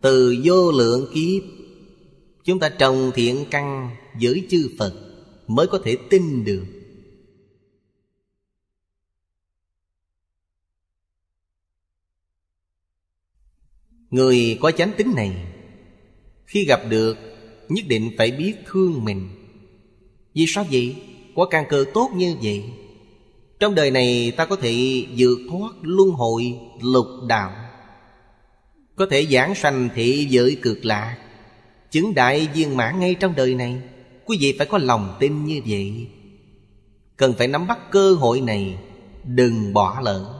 Từ vô lượng kiếp chúng ta trồng thiện căn với chư Phật mới có thể tin được. Người có chánh tính này khi gặp được nhất định phải biết thương mình. Vì sao vậy? Có căn cơ tốt như vậy, trong đời này ta có thể vượt thoát luân hồi lục đạo, có thể giảng sanh thị giới cực lạc, chứng đại viên mãn ngay trong đời này. Quý vị phải có lòng tin như vậy, cần phải nắm bắt cơ hội này, đừng bỏ lỡ.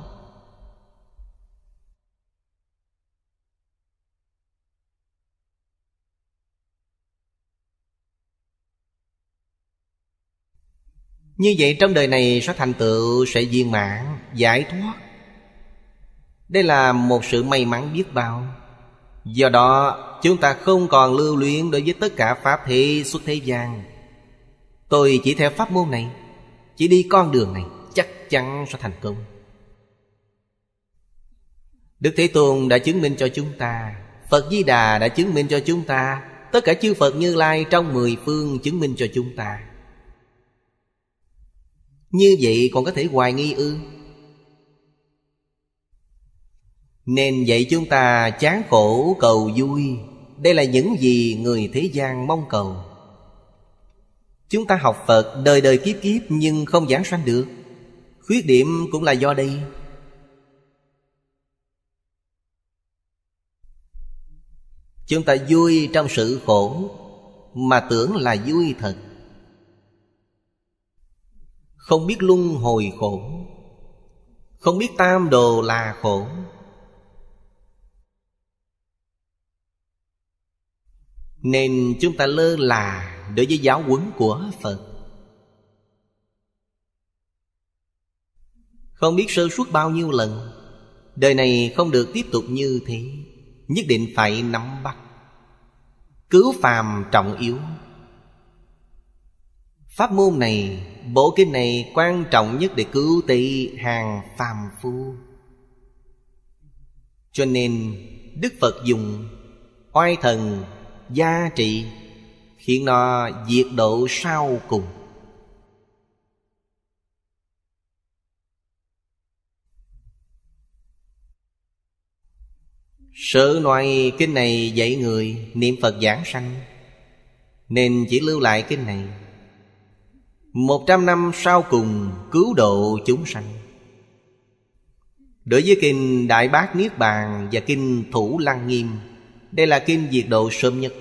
Như vậy trong đời này sẽ thành tựu, sẽ viên mãn, giải thoát. Đây là một sự may mắn biết bao. Do đó chúng ta không còn lưu luyến đối với tất cả pháp thế xuất thế gian. Tôi chỉ theo pháp môn này, chỉ đi con đường này, chắc chắn sẽ thành công. Đức Thế Tôn đã chứng minh cho chúng ta, Phật Di Đà đã chứng minh cho chúng ta, tất cả chư Phật Như Lai trong mười phương chứng minh cho chúng ta. Như vậy còn có thể hoài nghi ư? Nên vậy chúng ta chán khổ cầu vui, đây là những gì người thế gian mong cầu. Chúng ta học Phật đời đời kiếp kiếp nhưng không giảng sanh được, khuyết điểm cũng là do đây. Chúng ta vui trong sự khổ mà tưởng là vui thật, không biết luân hồi khổ, không biết tam đồ là khổ. Nên chúng ta lơ là đối với giáo huấn của Phật, không biết sơ suất bao nhiêu lần. Đời này không được tiếp tục như thế, nhất định phải nắm bắt. Cứu phàm trọng yếu, pháp môn này, bộ kinh này quan trọng nhất để cứu tị hàng phàm phu. Cho nên Đức Phật dùng oai thần gia trị, khiến nó diệt độ sau cùng. Sự nói kinh này dạy người niệm Phật giảng sanh, nên chỉ lưu lại kinh này. Một trăm năm sau cùng cứu độ chúng sanh. Đối với kinh Đại Bát Niết Bàn và kinh Thủ Lăng Nghiêm, đây là kinh diệt độ sớm nhất,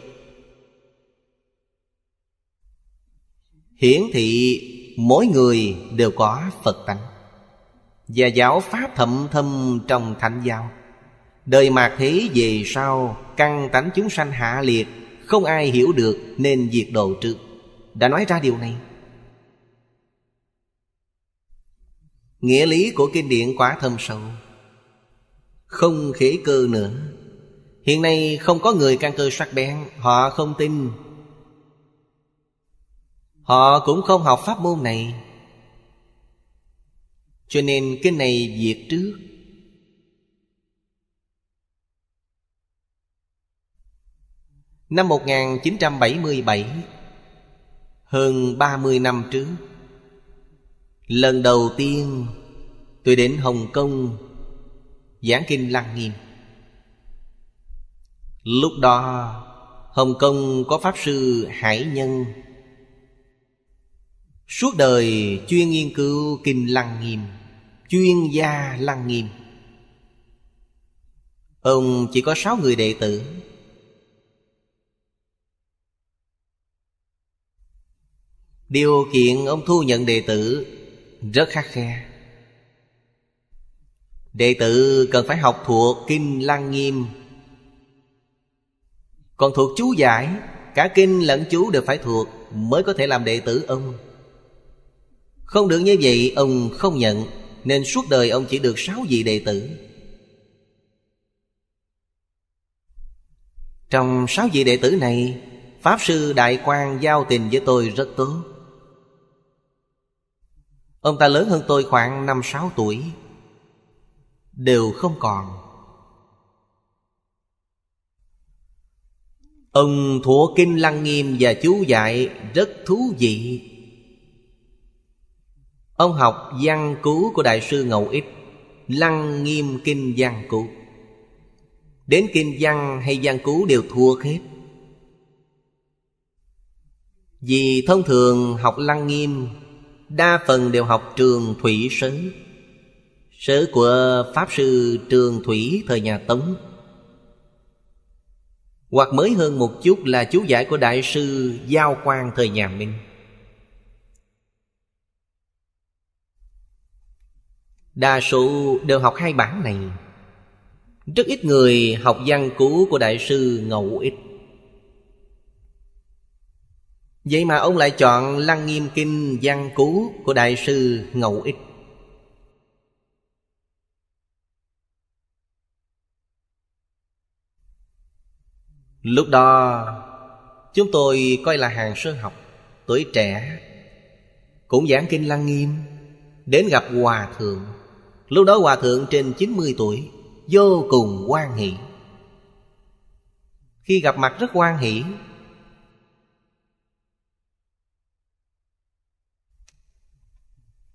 hiển thị mỗi người đều có Phật tánh và giáo pháp thậm thâm trong thánh giáo. Đời mạt thế về sau, căn tánh chúng sanh hạ liệt, không ai hiểu được nên diệt độ trước. Đã nói ra điều này, nghĩa lý của kinh điển quá thâm sâu, không khế cơ nữa. Hiện nay không có người căn cơ sắc bén, họ không tin, họ cũng không học pháp môn này. Cho nên kinh này diệt trước. Năm một nghìn chín trăm bảy mươi bảy, hơn ba mươi năm trước, lần đầu tiên tôi đến Hồng Kông giảng kinh Lăng Nghiêm. Lúc đó Hồng Kông có Pháp Sư Hải Nhân, suốt đời chuyên nghiên cứu kinh Lăng Nghiêm, chuyên gia Lăng Nghiêm. Ông chỉ có sáu người đệ tử. Điều kiện ông thu nhận đệ tử rất khắt khe. Đệ tử cần phải học thuộc kinh Lăng Nghiêm, còn thuộc chú giải, cả kinh lẫn chú đều phải thuộc mới có thể làm đệ tử ông. Không được như vậy ông không nhận, nên suốt đời ông chỉ được sáu vị đệ tử. Trong sáu vị đệ tử này, Pháp Sư Đại Quang giao tình với tôi rất tốt. Ông ta lớn hơn tôi khoảng năm sáu tuổi, đều không còn. Ông thuộc kinh Lăng Nghiêm và chú giải rất thú vị. Ông học văn cú của Đại sư Ngẫu Ích, Lăng Nghiêm kinh văn cú, đến kinh văn hay văn cú đều thuộc hết. Vì thông thường học Lăng Nghiêm, đa phần đều học Trường Thủy sớ, sớ của Pháp Sư Trường Thủy thời nhà Tống, hoặc mới hơn một chút là chú giải của Đại sư Giao Quang thời nhà Minh. Đa số đều học hai bản này, rất ít người học văn cú của Đại sư Ngẫu Ích. Vậy mà ông lại chọn Lăng Nghiêm kinh văn cú của Đại sư Ngẫu Ích. Lúc đó chúng tôi coi là hàng sơ học, tuổi trẻ, cũng giảng kinh Lăng Nghiêm. Đến gặp Hòa Thượng, lúc đó Hòa Thượng trên chín mươi tuổi, vô cùng hoan hỷ. Khi gặp mặt rất hoan hỷ,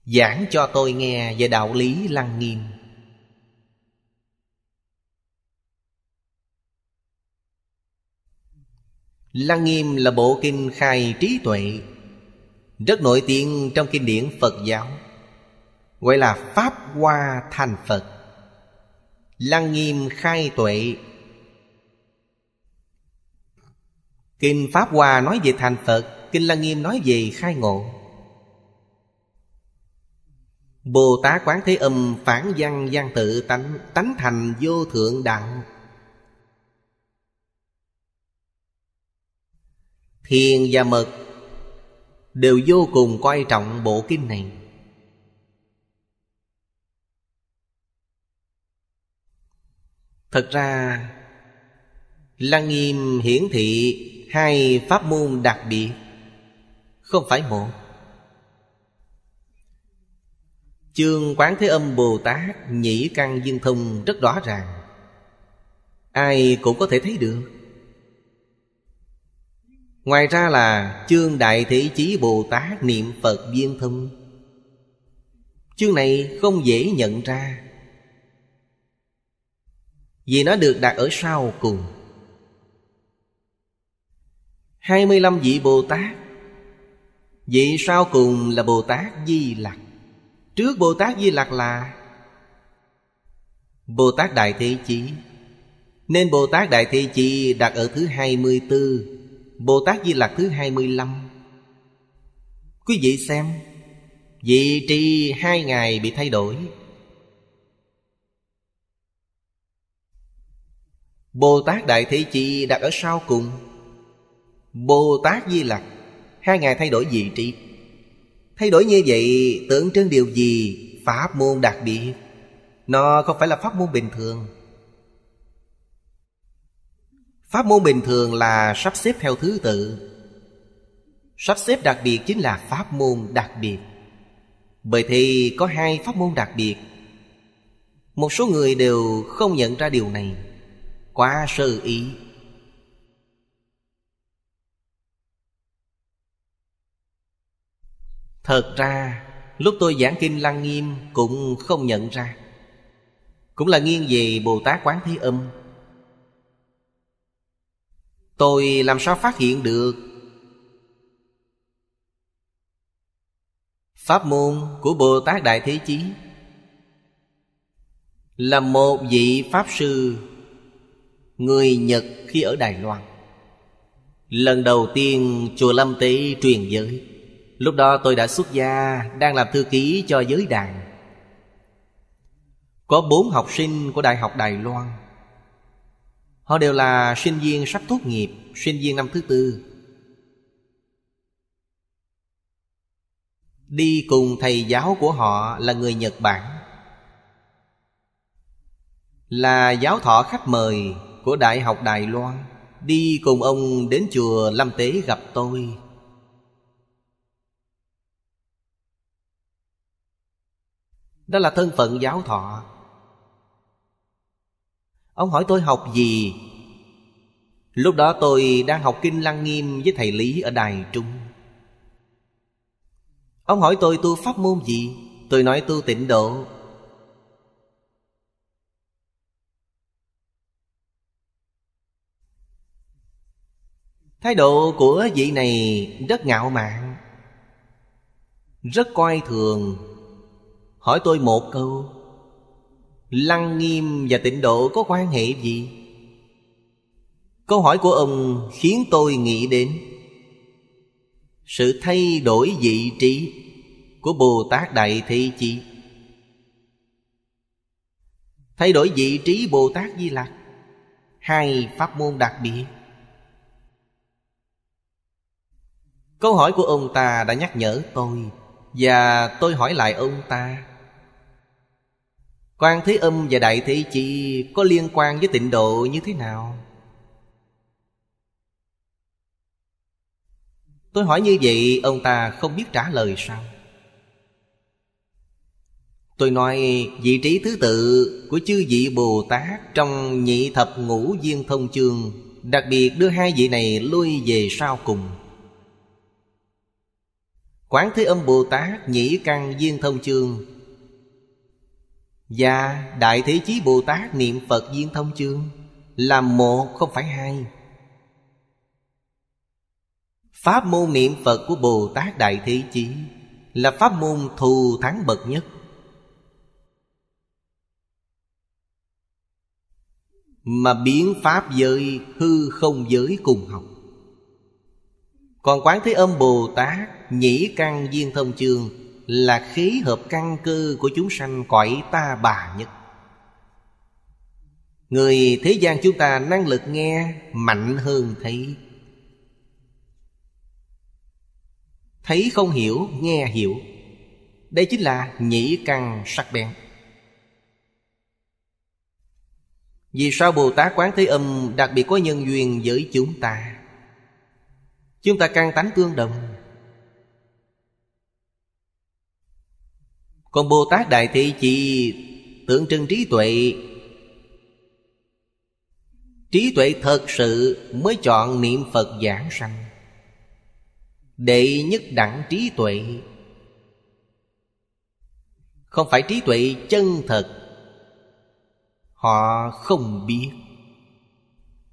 giảng cho tôi nghe về đạo lý Lăng Nghiêm. Lăng Nghiêm là bộ kinh khai trí tuệ, rất nổi tiếng trong kinh điển Phật giáo, gọi là Pháp Hoa thành Phật. Lăng Nghiêm khai tuệ. Kinh Pháp Hoa nói về thành Phật, kinh Lăng Nghiêm nói về khai ngộ. Bồ Tát Quán Thế Âm phản văn văn tự tánh, tánh thành vô thượng đạo. Thiền và Mật đều vô cùng coi trọng bộ kinh này. Thật ra Lăng Nghiêm hiển thị hai pháp môn đặc biệt, không phải một. Chương Quán Thế Âm Bồ Tát nhĩ căn viên thông rất rõ ràng, ai cũng có thể thấy được. Ngoài ra là chương Đại Thế Chí Bồ Tát niệm Phật viên thông, chương này không dễ nhận ra, vì nó được đặt ở sau cùng. hai mươi lăm vị Bồ Tát, vị sau cùng là Bồ Tát Di Lạc. Trước Bồ Tát Di Lạc là Bồ Tát Đại Thế Chí, nên Bồ Tát Đại Thế Chí đặt ở thứ hai mươi tư, Bồ Tát Di Lạc thứ hai mươi lăm. Quý vị xem, vị trí hai ngày bị thay đổi. Bồ Tát Đại Thế Chí đặt ở sau cùng, Bồ Tát Di Lặc hai ngày thay đổi vị trí. Thay đổi như vậy tượng trưng điều gì? Pháp môn đặc biệt, nó không phải là pháp môn bình thường. Pháp môn bình thường là sắp xếp theo thứ tự, sắp xếp đặc biệt chính là pháp môn đặc biệt. Bởi thì có hai pháp môn đặc biệt. Một số người đều không nhận ra điều này, quá sơ ý. Thật ra lúc tôi giảng kinh Lăng Nghiêm cũng không nhận ra, cũng là nghiêng về Bồ Tát Quán Thế Âm. Tôi làm sao phát hiện được? Pháp môn của Bồ Tát Đại Thế Chí là một vị Pháp sư người Nhật khi ở Đài Loan. Lần đầu tiên chùa Lâm Tế truyền giới, lúc đó tôi đã xuất gia, đang làm thư ký cho giới đàn. Có bốn học sinh của Đại học Đài Loan, họ đều là sinh viên sắp tốt nghiệp, sinh viên năm thứ tư. Đi cùng thầy giáo của họ là người Nhật Bản, là giáo thọ khách mời của Đại học Đài Loan. Đi cùng ông đến chùa Lâm Tế gặp tôi. Đó là thân phận giáo thọ. Ông hỏi tôi học gì. Lúc đó tôi đang học kinh Lăng Nghiêm với thầy Lý ở Đài Trung. Ông hỏi tôi tu pháp môn gì. Tôi nói tu tịnh độ. Thái độ của vị này rất ngạo mạn, rất coi thường. Hỏi tôi một câu: Lăng Nghiêm và tịnh độ có quan hệ gì? Câu hỏi của ông khiến tôi nghĩ đến sự thay đổi vị trí của Bồ Tát Đại Thế Chí, thay đổi vị trí Bồ Tát Di Lặc, hai pháp môn đặc biệt. Câu hỏi của ông ta đã nhắc nhở tôi, và tôi hỏi lại ông ta: Quan Thế Âm và Đại Thế Chí có liên quan với tịnh độ như thế nào? Tôi hỏi như vậy, ông ta không biết trả lời sao. Tôi nói vị trí thứ tự của chư vị Bồ Tát trong nhị thập ngũ viên thông chương, đặc biệt đưa hai vị này lui về sau cùng. Quán Thế Âm Bồ Tát Nhĩ Căn Viên Thông Chương và Đại Thế Chí Bồ Tát niệm Phật Viên Thông Chương là một không phải hai. Pháp môn niệm Phật của Bồ Tát Đại Thế Chí là pháp môn thù thắng bậc nhất. Mà biến pháp giới hư không giới cùng học. Còn Quán Thế Âm Bồ Tát Nhĩ Căn Viên Thông Chương là khế hợp căn cơ của chúng sanh cõi Ta Bà nhất. Người thế gian chúng ta năng lực nghe mạnh hơn thấy. Thấy không hiểu, nghe hiểu. Đây chính là nhĩ căn sắc bén. Vì sao Bồ Tát Quán Thế Âm đặc biệt có nhân duyên với chúng ta? Chúng ta căn tánh tương đồng. Còn Bồ Tát Đại Thế Chí tượng trưng trí tuệ. Trí tuệ thật sự mới chọn niệm Phật giảng sanh. Đệ nhất đẳng trí tuệ, không phải trí tuệ chân thật. Họ không biết.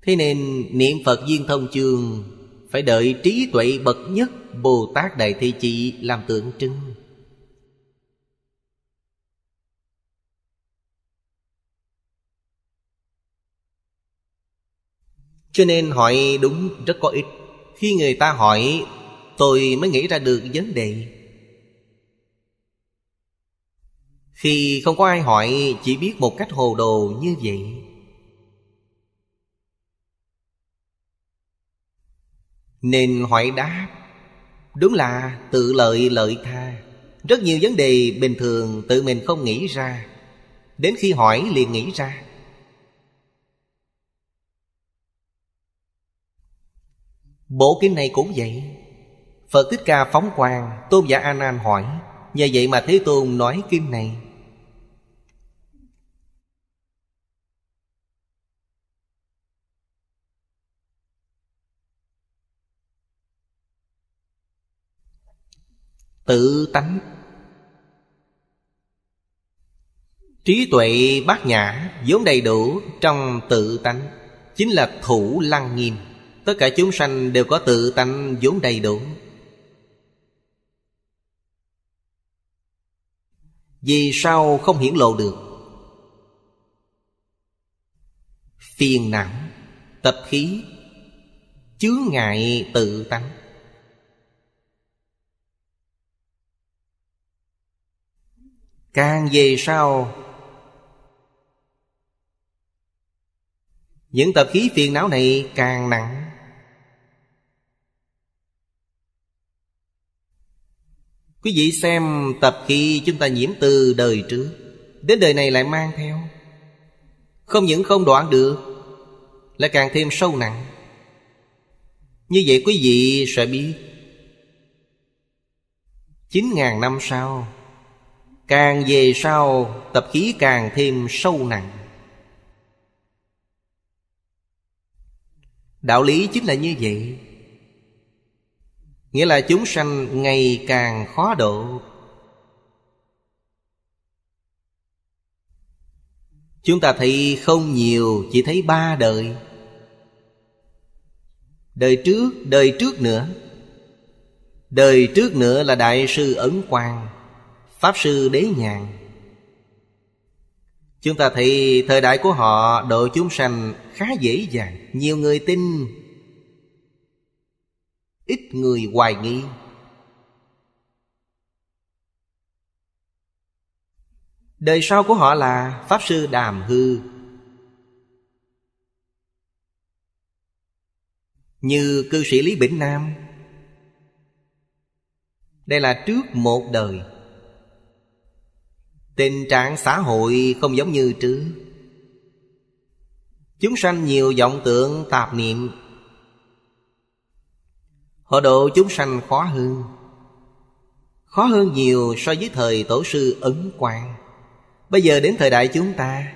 Thế nên niệm Phật Viên Thông Chương phải đợi trí tuệ bậc nhất Bồ Tát Đại Thế Chí làm tượng trưng. Cho nên hỏi đúng rất có ích. Khi người ta hỏi, tôi mới nghĩ ra được vấn đề. Khi không có ai hỏi, chỉ biết một cách hồ đồ như vậy. Nên hỏi đáp, đúng là tự lợi lợi tha. Rất nhiều vấn đề bình thường tự mình không nghĩ ra, đến khi hỏi liền nghĩ ra. Bộ kinh này cũng vậy. Phật Thích Ca phóng quang, Tôn giả A Nan hỏi, nhờ vậy mà Thế Tôn nói kinh này. Tự tánh trí tuệ bát nhã vốn đầy đủ trong tự tánh, chính là thủ lăng nghiêm. Tất cả chúng sanh đều có tự tánh vốn đầy đủ. Vì sao không hiển lộ được? Phiền não, tập khí, chướng ngại tự tánh. Càng về sau, những tập khí phiền não này càng nặng. Quý vị xem tập khí chúng ta nhiễm từ đời trước, đến đời này lại mang theo. Không những không đoạn được, lại càng thêm sâu nặng. Như vậy quý vị sẽ biết, chín nghìn năm sau, càng về sau tập khí càng thêm sâu nặng. Đạo lý chính là như vậy. Nghĩa là chúng sanh ngày càng khó độ. Chúng ta thấy không nhiều, chỉ thấy ba đời. Đời trước, đời trước nữa. Đời trước nữa là Đại sư Ấn Quang, Pháp sư Đế Nhàn. Chúng ta thấy thời đại của họ độ chúng sanh khá dễ dàng, nhiều người tin, ít người hoài nghi. Đời sau của họ là Pháp sư Đàm Hư. Như cư sĩ Lý Bỉnh Nam. Đây là trước một đời. Tình trạng xã hội không giống như trước. Chúng sanh nhiều vọng tưởng tạp niệm, họ độ chúng sanh khó hơn. Khó hơn nhiều so với thời tổ sư Ấn Quang. Bây giờ đến thời đại chúng ta,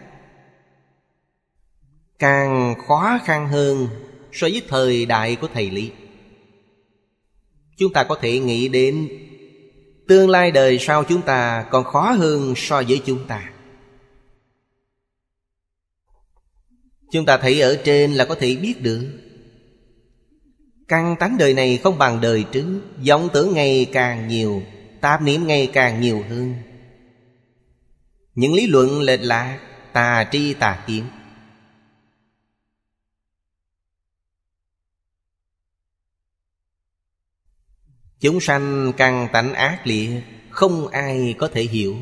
càng khó khăn hơn so với thời đại của thầy Lý. Chúng ta có thể nghĩ đến tương lai đời sau chúng ta còn khó hơn so với chúng ta. Chúng ta thấy ở trên là có thể biết được. Căn tánh đời này không bằng đời trước, vọng tưởng ngày càng nhiều, tạp niệm ngày càng nhiều hơn. Những lý luận lệch lạc, tà tri tà kiến. Chúng sanh căn tánh ác liệt, không ai có thể hiểu,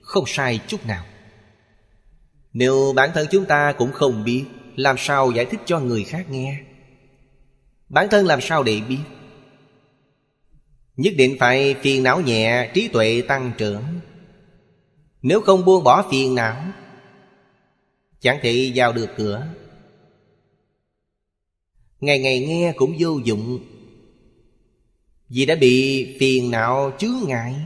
không sai chút nào. Nếu bản thân chúng ta cũng không biết, làm sao giải thích cho người khác nghe? Bản thân làm sao để biết? Nhất định phải phiền não nhẹ, trí tuệ tăng trưởng. Nếu không buông bỏ phiền não, chẳng thể vào được cửa. Ngày ngày nghe cũng vô dụng, vì đã bị phiền não chướng ngại.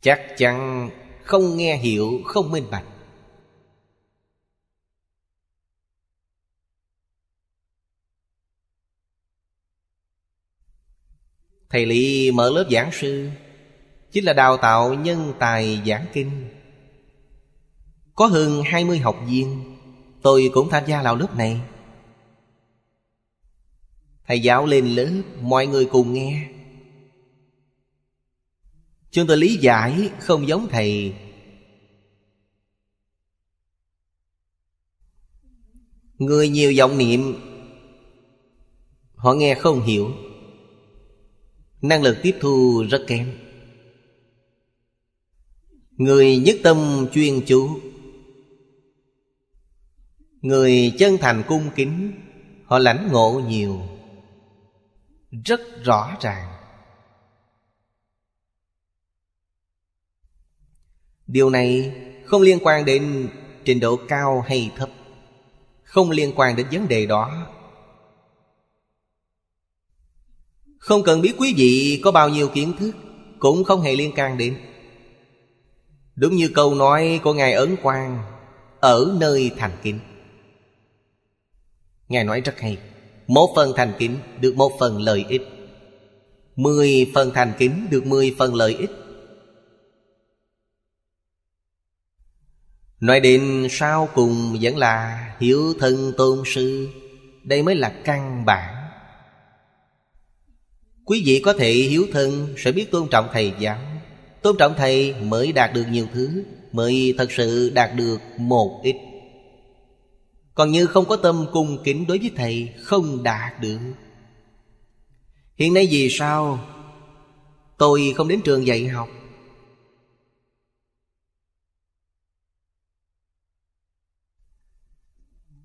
Chắc chắn không nghe hiểu, không minh bạch. Thầy Lý mở lớp giảng sư chính là đào tạo nhân tài giảng kinh. Có hơn hai mươi học viên. Tôi cũng tham gia vào lớp này. Thầy giáo lên lớp, mọi người cùng nghe. Chúng tôi lý giải không giống thầy. Người nhiều vọng niệm, họ nghe không hiểu, năng lực tiếp thu rất kém. Người nhất tâm chuyên chú, người chân thành cung kính, họ lãnh ngộ nhiều, rất rõ ràng. Điều này không liên quan đến trình độ cao hay thấp, không liên quan đến vấn đề đó. Không cần biết quý vị có bao nhiêu kiến thức, cũng không hề liên can đến. Đúng như câu nói của Ngài Ấn Quang ở nơi thành kính. Ngài nói rất hay. Một phần thành kính được một phần lợi ích, mười phần thành kính được mười phần lợi ích. Nói đến sau cùng vẫn là hiểu thân tôn sư. Đây mới là căn bản. Quý vị có thể hiếu thân sẽ biết tôn trọng thầy giáo. Tôn trọng thầy mới đạt được nhiều thứ, mới thật sự đạt được một ít. Còn như không có tâm cung kính đối với thầy, không đạt được. Hiện nay vì sao tôi không đến trường dạy học?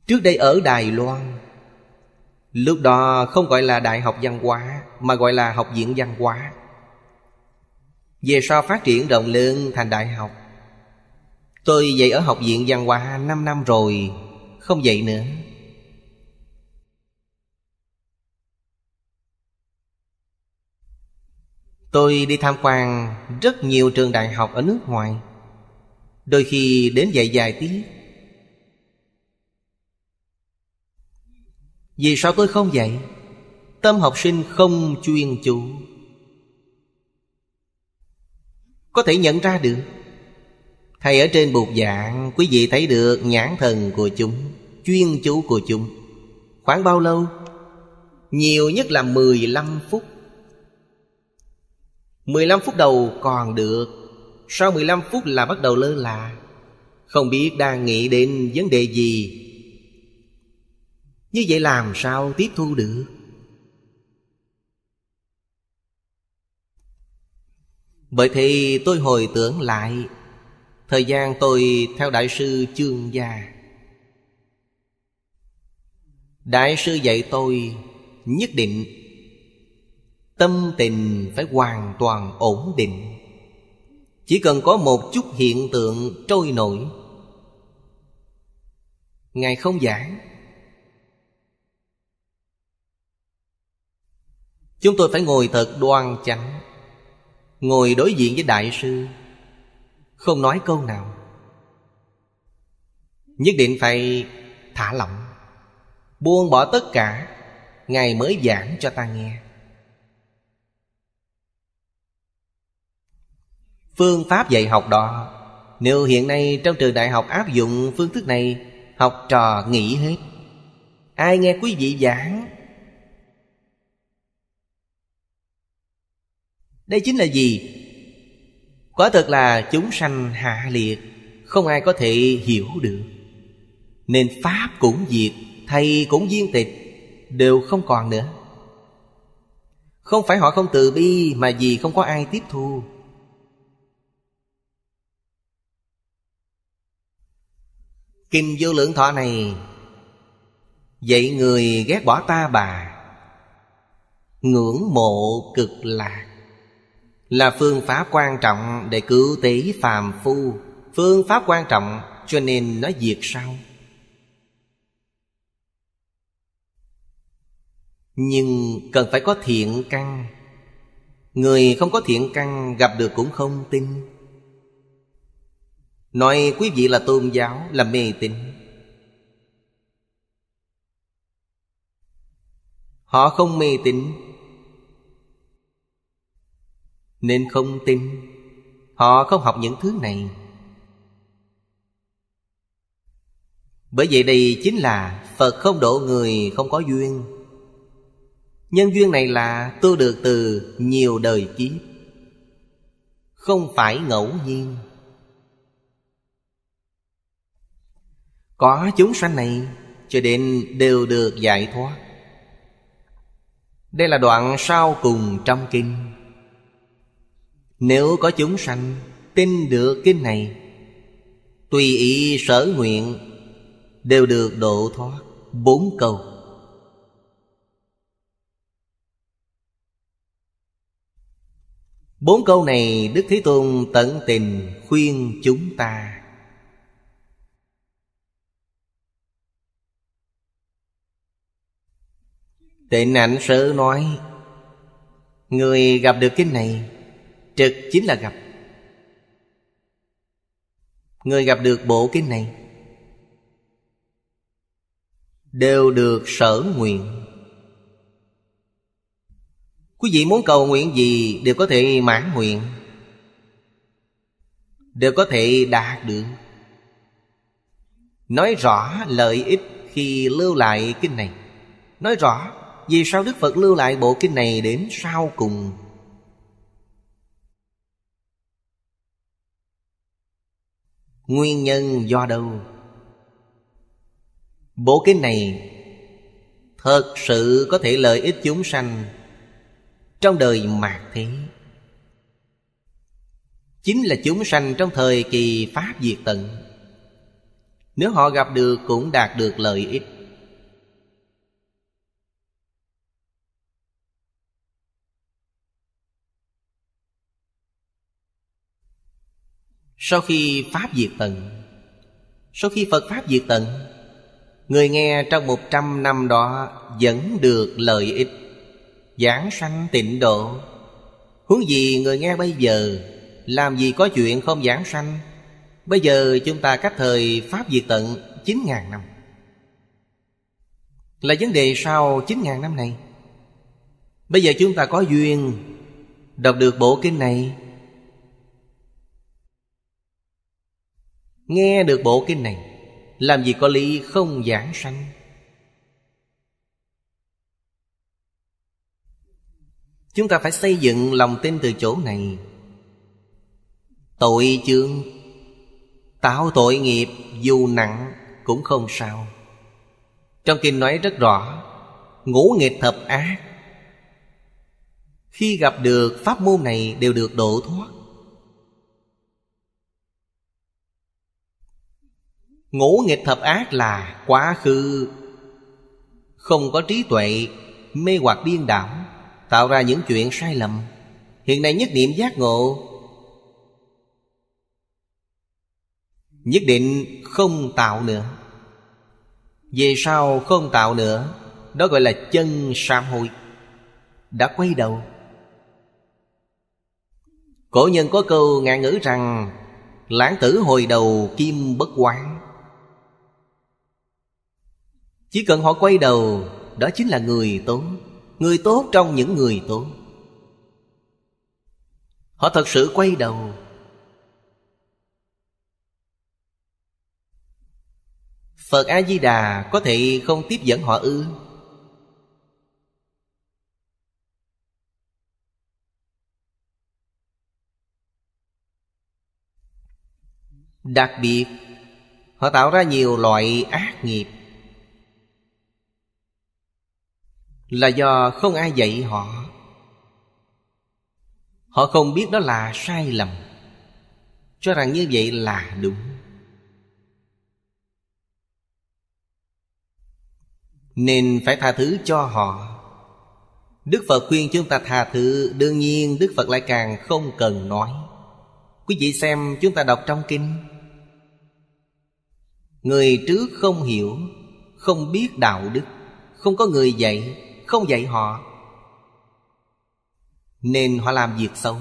Trước đây ở Đài Loan, lúc đó không gọi là đại học văn hóa, mà gọi là học viện văn hóa. Về sau phát triển rộng lớn thành đại học. Tôi dạy ở học viện văn hóa năm năm rồi, không dạy nữa. Tôi đi tham quan rất nhiều trường đại học ở nước ngoài. Đôi khi đến dạy vài tiết. Vì sao tôi không dạy? Tâm học sinh không chuyên chú. Có thể nhận ra được. Thầy ở trên bục giảng, quý vị thấy được nhãn thần của chúng, chuyên chú của chúng. Khoảng bao lâu? Nhiều nhất là mười lăm phút. mười lăm phút đầu còn được. Sau mười lăm phút là bắt đầu lơ là, không biết đang nghĩ đến vấn đề gì. Như vậy làm sao tiếp thu được? Bởi thế tôi hồi tưởng lại thời gian tôi theo Đại sư Chương Gia. Đại sư dạy tôi nhất định tâm tình phải hoàn toàn ổn định. Chỉ cần có một chút hiện tượng trôi nổi, Ngài không giảng. Chúng tôi phải ngồi thật đoan chánh, ngồi đối diện với Đại sư, không nói câu nào. Nhất định phải thả lỏng, buông bỏ tất cả. Ngài mới giảng cho ta nghe. phương pháp dạy học đó. Nếu hiện nay trong trường đại học áp dụng phương thức này, học trò nghỉ hết. Ai nghe quý vị giảng? Đây chính là gì? Quả thật là chúng sanh hạ liệt, không ai có thể hiểu được. Nên pháp cũng diệt, thầy cũng viên tịch, đều không còn nữa. Không phải họ không từ bi, mà vì không có ai tiếp thu. Kinh Vô Lượng Thọ này dạy người ghét bỏ ta bà, ngưỡng mộ cực lạc, là phương pháp quan trọng để cứu tế phàm phu. Phương pháp quan trọng cho nên nó diệt sau. Nhưng cần phải có thiện căn. Người không có thiện căn gặp được cũng không tin. Nói quý vị là tôn giáo, là mê tín. Họ không mê tín nên không tin. Họ không học những thứ này. Bởi vậy đây chính là Phật không độ người không có duyên. Nhân duyên này là tu được từ nhiều đời kiếp, không phải ngẫu nhiên. Có chúng sanh này cho đến đều được giải thoát. Đây là đoạn sau cùng trong kinh. Nếu có chúng sanh tin được kinh này, tùy ý sở nguyện đều được độ thoát. Bốn câu. Bốn câu này Đức Thế Tôn tận tình khuyên chúng ta. Tịnh Ảnh Sớ nói, người gặp được kinh này trực chính là gặp. Người gặp được bộ kinh này đều được sở nguyện. Quý vị muốn cầu nguyện gì đều có thể mãn nguyện, đều có thể đạt được. Nói rõ lợi ích khi lưu lại kinh này, nói rõ vì sao Đức Phật lưu lại bộ kinh này đến sau cùng. Nguyên nhân do đâu? Bộ kinh này thật sự có thể lợi ích chúng sanh trong đời mạt thế. Chính là chúng sanh trong thời kỳ Pháp diệt tận, nếu họ gặp được cũng đạt được lợi ích. Sau khi Pháp diệt tận, sau khi Phật Pháp diệt tận, người nghe trong một trăm năm đó vẫn được lợi ích, giảng sanh tịnh độ. Huống gì người nghe bây giờ, làm gì có chuyện không giảng sanh. Bây giờ chúng ta cách thời Pháp diệt tận chín ngàn năm. Là vấn đề sau chín ngàn năm này. Bây giờ chúng ta có duyên đọc được bộ kinh này, nghe được bộ kinh này, làm gì có lý không giảng sanh. Chúng ta phải xây dựng lòng tin từ chỗ này. Tội chương, tạo tội nghiệp dù nặng cũng không sao. Trong kinh nói rất rõ, ngũ nghịch thập ác, khi gặp được pháp môn này đều được độ thoát. Ngũ nghịch thập ác là quá khứ không có trí tuệ, mê hoặc điên đảo, tạo ra những chuyện sai lầm. Hiện nay nhất niệm giác ngộ, nhất định không tạo nữa. Về sau không tạo nữa, đó gọi là chân sám hối, đã quay đầu. Cổ nhân có câu ngạn ngữ rằng, lãng tử hồi đầu kim bất quán. Chỉ cần họ quay đầu, đó chính là người tốt. Người tốt trong những người tốt. Họ thật sự quay đầu, Phật A Di Đà có thể không tiếp dẫn họ ư? Đặc biệt họ tạo ra nhiều loại ác nghiệp là do không ai dạy họ. Họ không biết đó là sai lầm, cho rằng như vậy là đúng. Nên phải tha thứ cho họ. Đức Phật khuyên chúng ta tha thứ. Đương nhiên Đức Phật lại càng không cần nói. Quý vị xem chúng ta đọc trong kinh, người trước không hiểu, không biết đạo đức, không có người dạy, không dạy họ, nên họ làm việc xấu.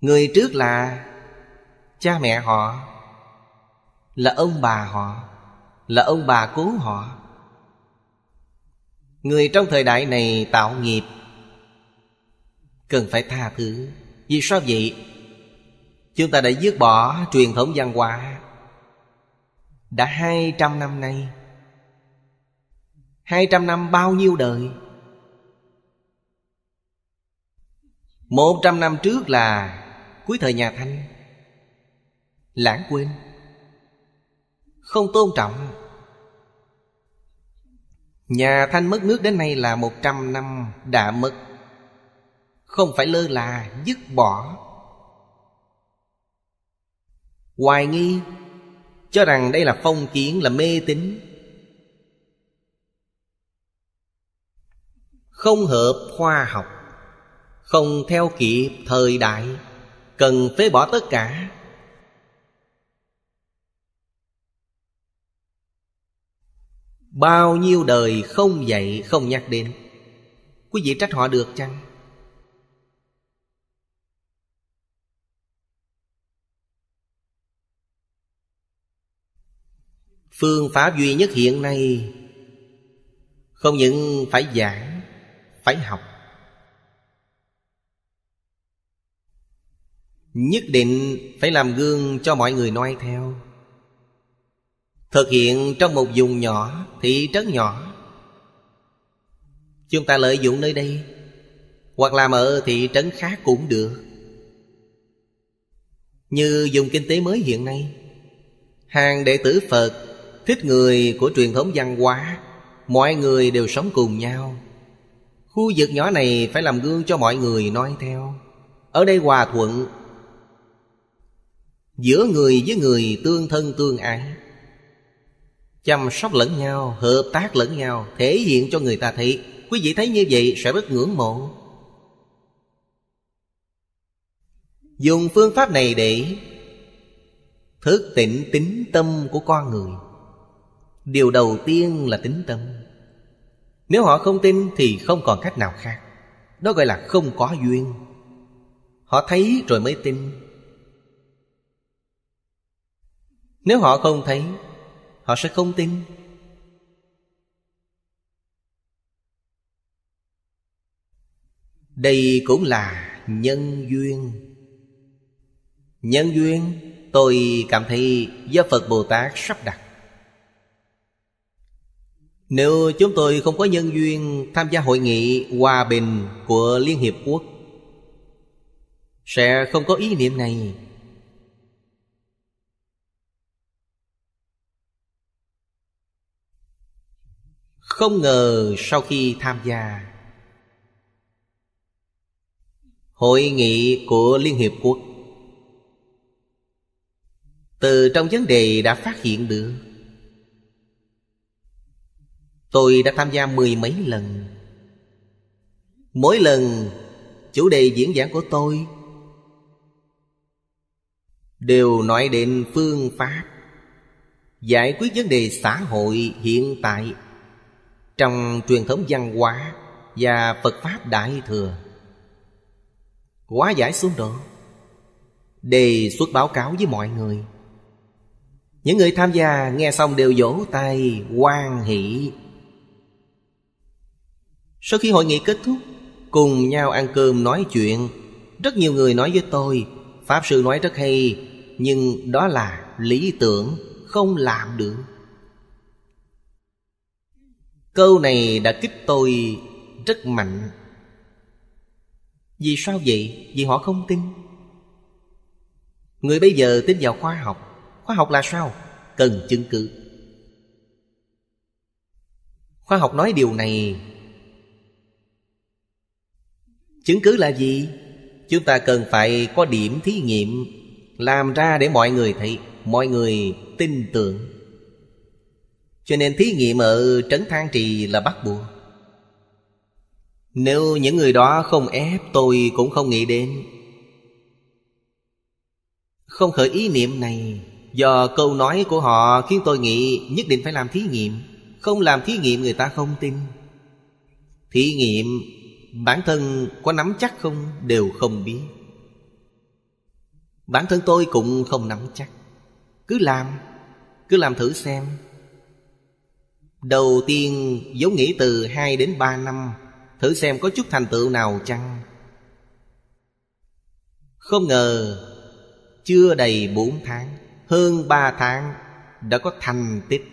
Người trước là cha mẹ họ, là ông bà họ, là ông bà cố họ. Người trong thời đại này tạo nghiệp, cần phải tha thứ. Vì sao vậy? Chúng ta đã dứt bỏ truyền thống văn hóa đã hai trăm năm nay. Hai trăm năm bao nhiêu đời? Một trăm năm trước là cuối thời nhà Thanh, lãng quên, không tôn trọng. Nhà Thanh mất nước đến nay là một trăm năm đã mất. Không phải lơ là, dứt bỏ, hoài nghi, cho rằng đây là phong kiến, là mê tín, không hợp khoa học, không theo kịp thời đại, cần phế bỏ tất cả. Bao nhiêu đời không dạy, không nhắc đến, quý vị trách họ được chăng? Phương pháp duy nhất hiện nay không những phải giảng, phải học. Nhất định phải làm gương cho mọi người noi theo. Thực hiện trong một vùng nhỏ, thị trấn nhỏ. Chúng ta lợi dụng nơi đây, hoặc làm ở thị trấn khác cũng được. Như vùng kinh tế mới hiện nay, hàng đệ tử Phật thích người của truyền thống văn hóa, mọi người đều sống cùng nhau. Khu vực nhỏ này phải làm gương cho mọi người noi theo. Ở đây hòa thuận, giữa người với người tương thân tương ái, chăm sóc lẫn nhau, hợp tác lẫn nhau, thể hiện cho người ta thấy. Quý vị thấy như vậy sẽ rất ngưỡng mộ. Dùng phương pháp này để thức tỉnh tính tâm của con người. Điều đầu tiên là tín tâm. Nếu họ không tin thì không còn cách nào khác. Đó gọi là không có duyên. Họ thấy rồi mới tin. Nếu họ không thấy, họ sẽ không tin. Đây cũng là nhân duyên. Nhân duyên tôi cảm thấy do Phật Bồ Tát sắp đặt. Nếu chúng tôi không có nhân duyên tham gia hội nghị hòa bình của Liên Hiệp Quốc, sẽ không có ý niệm này. Không ngờ sau khi tham gia hội nghị của Liên Hiệp Quốc, từ trong vấn đề đã phát hiện được. Tôi đã tham gia mười mấy lần. Mỗi lần chủ đề diễn giảng của tôi đều nói đến phương pháp giải quyết vấn đề xã hội hiện tại trong truyền thống văn hóa và Phật Pháp Đại Thừa, hóa giải xung đột, đề xuất báo cáo với mọi người. Những người tham gia nghe xong đều vỗ tay hoan hỷ. Sau khi hội nghị kết thúc, cùng nhau ăn cơm nói chuyện, rất nhiều người nói với tôi: Pháp sư nói rất hay, nhưng đó là lý tưởng, không làm được. Câu này đã kích tôi rất mạnh. Vì sao vậy? Vì họ không tin. Người bây giờ tin vào khoa học. Khoa học là sao? Cần chứng cứ. Khoa học nói điều này, chứng cứ là gì? Chúng ta cần phải có điểm thí nghiệm, làm ra để mọi người thấy, mọi người tin tưởng. Cho nên thí nghiệm ở Trấn Thang Trì là bắt buộc. Nếu những người đó không ép, tôi cũng không nghĩ đến, không khởi ý niệm này. Do câu nói của họ khiến tôi nghĩ nhất định phải làm thí nghiệm. Không làm thí nghiệm người ta không tin. Thí nghiệm bản thân có nắm chắc không đều không biết. Bản thân tôi cũng không nắm chắc. Cứ làm, cứ làm thử xem. Đầu tiên vốn nghĩ từ hai đến ba năm, thử xem có chút thành tựu nào chăng. Không ngờ chưa đầy bốn tháng, hơn ba tháng đã có thành tích.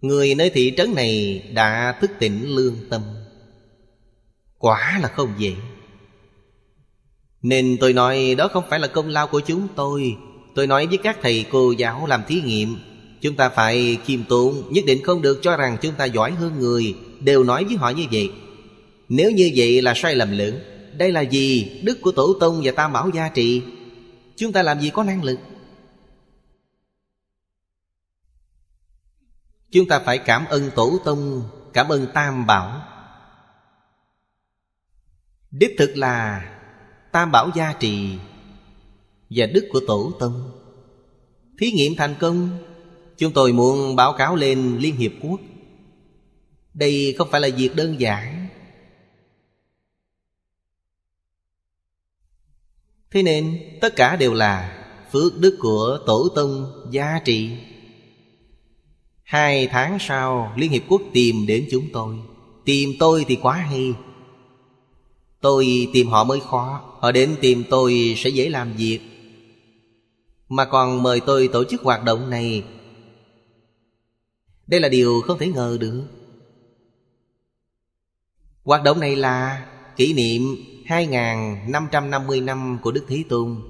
Người nơi thị trấn này đã thức tỉnh lương tâm. Quả là không dễ. Nên tôi nói đó không phải là công lao của chúng tôi. Tôi nói với các thầy cô giáo làm thí nghiệm, chúng ta phải khiêm tốn, nhất định không được cho rằng chúng ta giỏi hơn người. Đều nói với họ như vậy. Nếu như vậy là sai lầm lớn. Đây là gì? Đức của Tổ Tông và Tam Bảo gia trị. Chúng ta làm gì có năng lực. Chúng ta phải cảm ơn Tổ Tông, cảm ơn Tam Bảo. Đích thực là Tam Bảo gia trì và đức của Tổ Tông. Thí nghiệm thành công, chúng tôi muốn báo cáo lên Liên Hiệp Quốc. Đây không phải là việc đơn giản. Thế nên tất cả đều là phước đức của Tổ Tông gia trì. Hai tháng sau, Liên Hiệp Quốc tìm đến chúng tôi. Tìm tôi thì quá hay. Tôi tìm họ mới khó. Họ đến tìm tôi sẽ dễ làm việc. Mà còn mời tôi tổ chức hoạt động này. Đây là điều không thể ngờ được. Hoạt động này là kỷ niệm hai nghìn năm trăm năm mươi năm của Đức Thế Tôn.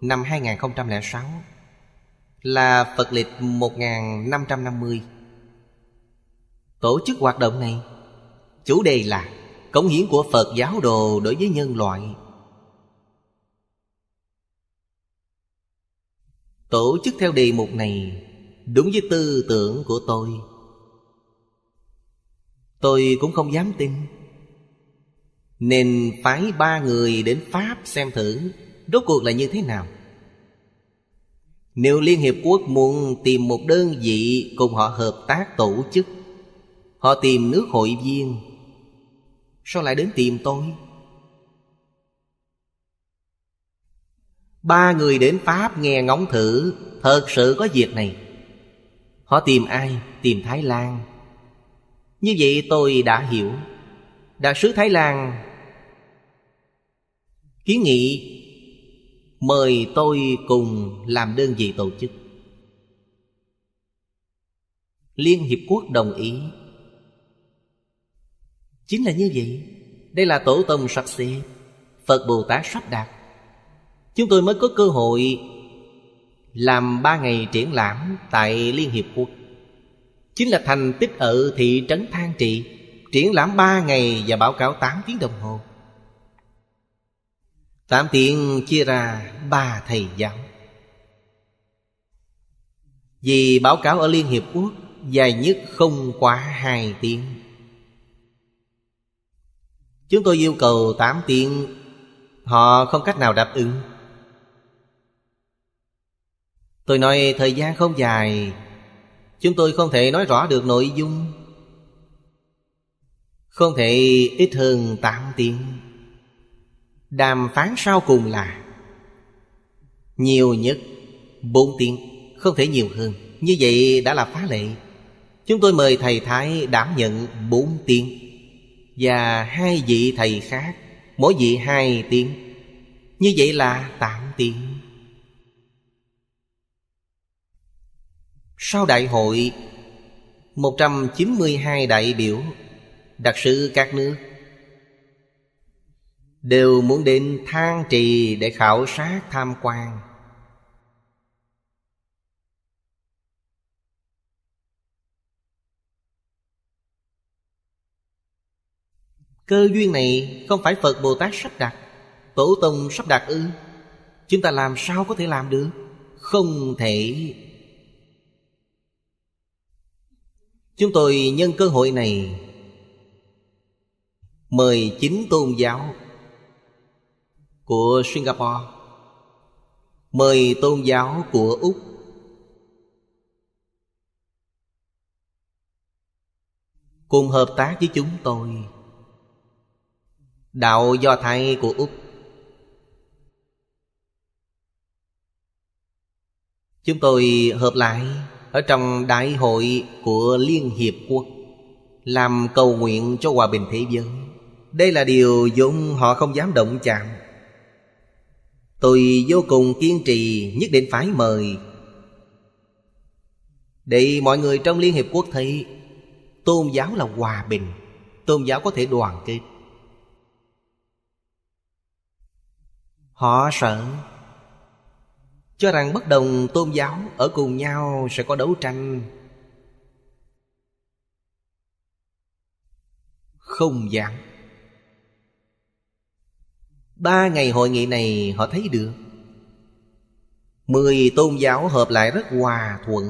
Năm hai nghìn không trăm lẻ sáu là Phật lịch một nghìn năm trăm năm mươi. Tổ chức hoạt động này, chủ đề là cống hiến của Phật giáo đồ đối với nhân loại. Tổ chức theo đề mục này đúng với tư tưởng của tôi. Tôi cũng không dám tin, nên phái ba người đến Pháp xem thử rốt cuộc là như thế nào. Nếu Liên Hiệp Quốc muốn tìm một đơn vị cùng họ hợp tác tổ chức, họ tìm nước hội viên, sao lại đến tìm tôi? Ba người đến Pháp nghe ngóng thử, thật sự có việc này. Họ tìm ai? Tìm Thái Lan. Như vậy tôi đã hiểu. Đại sứ Thái Lan kiến nghị mời tôi cùng làm đơn vị tổ chức. Liên Hiệp Quốc đồng ý. Chính là như vậy. Đây là Tổ Tông sắp xếp, Phật Bồ Tát sắp đặt. Chúng tôi mới có cơ hội làm ba ngày triển lãm tại Liên Hiệp Quốc. Chính là thành tích ở thị trấn Thang Trị. Triển lãm ba ngày và báo cáo tám tiếng đồng hồ. Tám tiếng chia ra ba thầy giáo. Vì báo cáo ở Liên Hiệp Quốc dài nhất không quá hai tiếng. Chúng tôi yêu cầu tám tiếng, họ không cách nào đáp ứng. Tôi nói thời gian không dài, chúng tôi không thể nói rõ được nội dung. Không thể ít hơn tám tiếng. Đàm phán sau cùng là nhiều nhất bốn tiếng, không thể nhiều hơn. Như vậy đã là phá lệ. Chúng tôi mời thầy Thái đảm nhận bốn tiếng và hai vị thầy khác, mỗi vị hai tiếng. Như vậy là tạm tiện. Sau đại hội, một trăm chín mươi hai đại biểu đặc sự các nước đều muốn đến Thang Trì để khảo sát tham quan. Cơ duyên này không phải Phật Bồ Tát sắp đặt, Tổ Tông sắp đặt ư? Chúng ta làm sao có thể làm được? Không thể. Chúng tôi nhân cơ hội này mời chính tôn giáo của Singapore, mời tôn giáo của Úc, cùng hợp tác với chúng tôi. Đạo Do Thái của Úc, chúng tôi hợp lại ở trong đại hội của Liên Hiệp Quốc làm cầu nguyện cho hòa bình thế giới. Đây là điều vốn họ không dám động chạm. Tôi vô cùng kiên trì, nhất định phải mời, để mọi người trong Liên Hiệp Quốc thấy tôn giáo là hòa bình, tôn giáo có thể đoàn kết. Họ sợ, cho rằng bất đồng tôn giáo ở cùng nhau sẽ có đấu tranh. Không dám. Ba ngày hội nghị này họ thấy được mười tôn giáo hợp lại rất hòa thuận,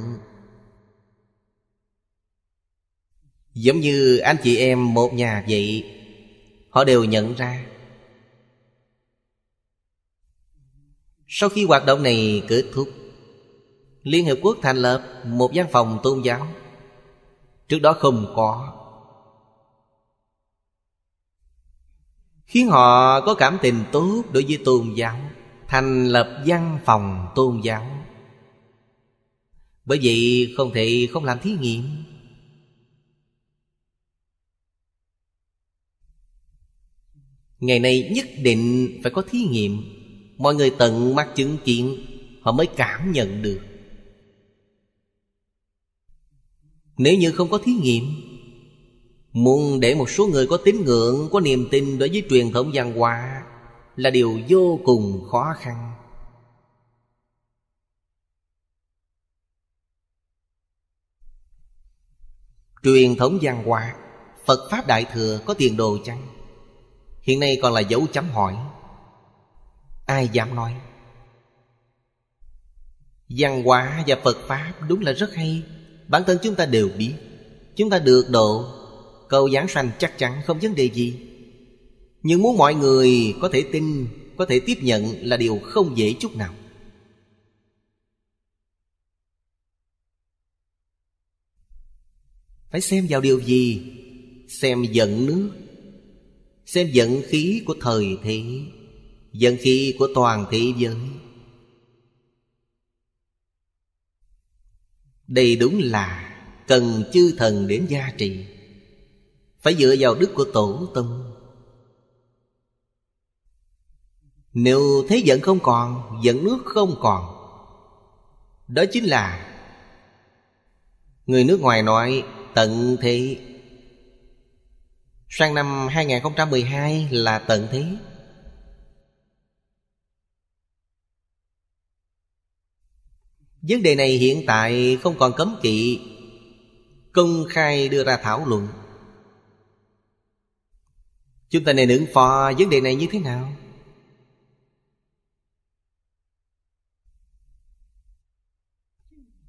giống như anh chị em một nhà vậy. Họ đều nhận ra. Sau khi hoạt động này kết thúc, Liên Hiệp Quốc thành lập một văn phòng tôn giáo, trước đó không có, khiến họ có cảm tình tốt đối với tôn giáo, thành lập văn phòng tôn giáo. Bởi vậy không thể không làm thí nghiệm. Ngày nay nhất định phải có thí nghiệm. Mọi người tận mắt chứng kiến, họ mới cảm nhận được. Nếu như không có thí nghiệm, muốn để một số người có tín ngưỡng, có niềm tin đối với truyền thống văn hóa là điều vô cùng khó khăn. Truyền thống văn hóa Phật Pháp Đại Thừa có tiền đồ chăng? Hiện nay còn là dấu chấm hỏi. Ai dám nói? Văn hóa và Phật Pháp đúng là rất hay. Bản thân chúng ta đều biết. Chúng ta được độ, cầu giảng sanh chắc chắn không vấn đề gì. Nhưng muốn mọi người có thể tin, có thể tiếp nhận là điều không dễ chút nào. Phải xem vào điều gì? Xem vận nước, xem vận khí của thời thế, dân khí của toàn thế giới. Đây đúng là cần chư thần đến gia trì. Phải dựa vào đức của Tổ Tông. Nếu thế giận không còn, giận nước không còn, đó chính là người nước ngoài nói tận thế. Sang năm hai không một hai là tận thế. Vấn đề này hiện tại không còn cấm kỵ, công khai đưa ra thảo luận. Chúng ta nên ứng phó vấn đề này như thế nào?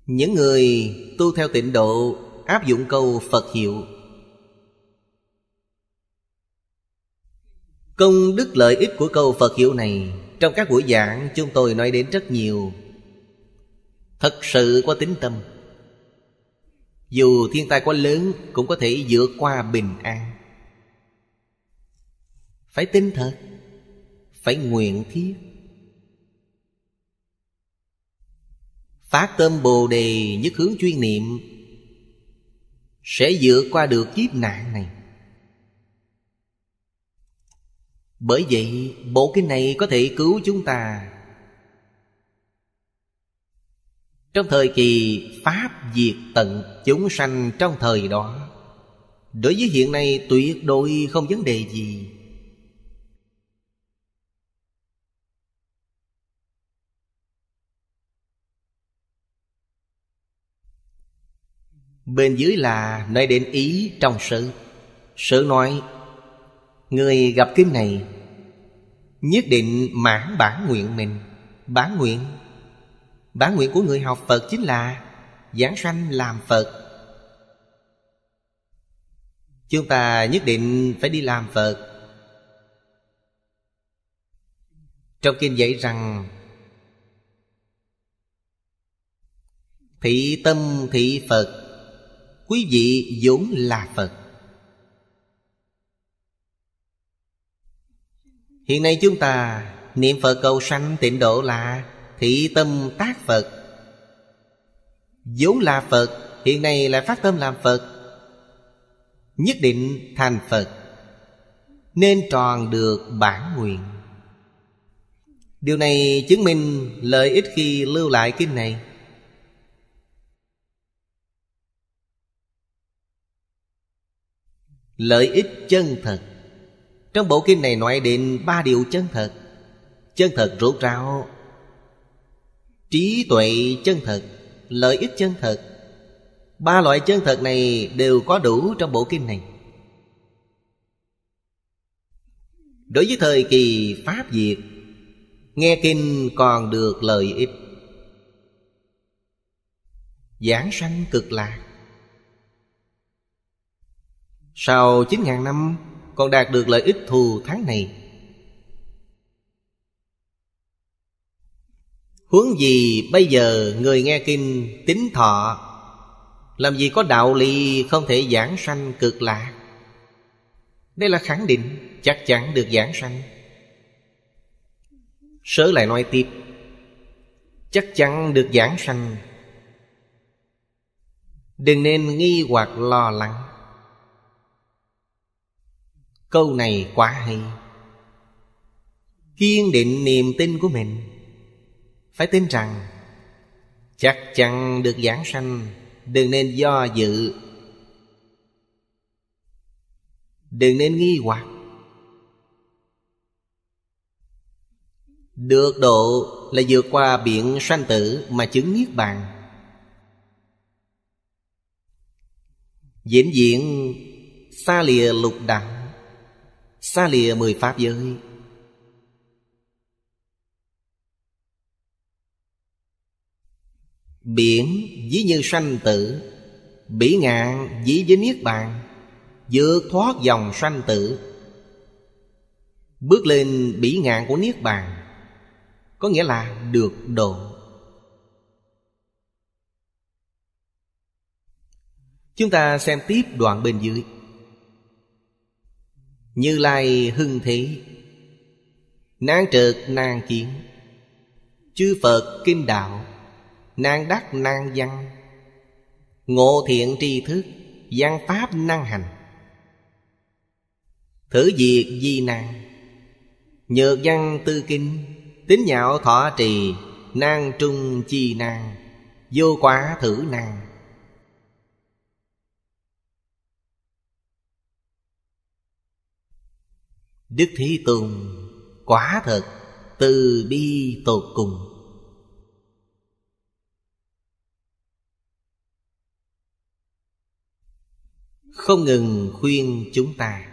Những người tu theo tịnh độ áp dụng câu Phật hiệu: công đức lợi ích của câu Phật hiệu này trong các buổi giảng chúng tôi nói đến rất nhiều. Thật sự có tín tâm, dù thiên tai quá lớn cũng có thể vượt qua bình an. Phải tin thật, phải nguyện thiết, phát tâm Bồ Đề nhất hướng chuyên niệm, sẽ vượt qua được kiếp nạn này. Bởi vậy bộ kinh này có thể cứu chúng ta. Trong thời kỳ Pháp diệt tận chúng sanh trong thời đó, đối với hiện nay tuyệt đối không vấn đề gì. Bên dưới là nói đến ý trong sự. Sự nói người gặp kinh này nhất định mãn bản nguyện mình. Bản nguyện Bản nguyện của người học Phật chính là giảng sanh làm Phật. Chúng ta nhất định phải đi làm Phật. Trong kinh dạy rằng thị tâm thị Phật, quý vị vốn là Phật. Hiện nay chúng ta niệm Phật cầu sanh tịnh độ là thị tâm tác Phật. Vốn là Phật, hiện nay lại phát tâm làm Phật, nhất định thành Phật, nên tròn được bản nguyện. Điều này chứng minh lợi ích khi lưu lại kinh này. Lợi ích chân thật. Trong bộ kinh này nói đến ba điều chân thật. Chân thật rốt ráo, trí tuệ chân thật, lợi ích chân thật. Ba loại chân thật này đều có đủ trong bộ kinh này. Đối với thời kỳ Pháp diệt, nghe kinh còn được lợi ích giảng sanh cực lạc. Sau chín ngàn năm còn đạt được lợi ích thù thắng này. Huống gì bây giờ người nghe kinh tính thọ, làm gì có đạo lý không thể giảng sanh cực lạc. Đây là khẳng định chắc chắn được giảng sanh. Sớ lại nói tiếp, chắc chắn được giảng sanh. Đừng nên nghi hoặc lo lắng. Câu này quá hay. Kiên định niềm tin của mình, phải tin rằng chắc chắn được giảng sanh. Đừng nên do dự, đừng nên nghi hoặc. Được độ là vượt qua biển sanh tử mà chứng niết bàn, vĩnh viễn xa lìa lục đạo, xa lìa mười pháp giới. Biển ví như sanh tử, bỉ ngạn ví với niết bàn, vượt thoát dòng sanh tử, bước lên bỉ ngạn của niết bàn, có nghĩa là được độ. Chúng ta xem tiếp đoạn bên dưới. Như Lai hưng thế, nan trợt nan kiến, chư Phật kinh đạo, nan đắc nan văn, ngộ thiện tri thức, văn pháp năng hành. Thử diệt di nan, nhược văn tư kinh, tín nhạo thọ trì, nan trung chi nan, vô quá thử nan. Đức Thế Tôn quả thật từ bi tột cùng. Không ngừng khuyên chúng ta,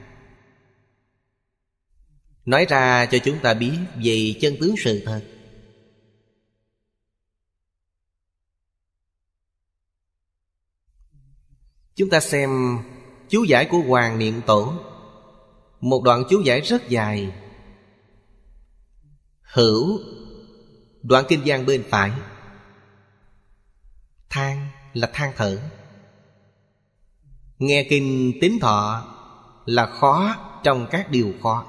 nói ra cho chúng ta biết về chân tướng sự thật. Chúng ta xem chú giải của Hoàng Niệm Tổ, một đoạn chú giải rất dài. Hữu, đoạn kinh văn bên phải. Than là than thở. Nghe kinh tín thọ là khó trong các điều khó.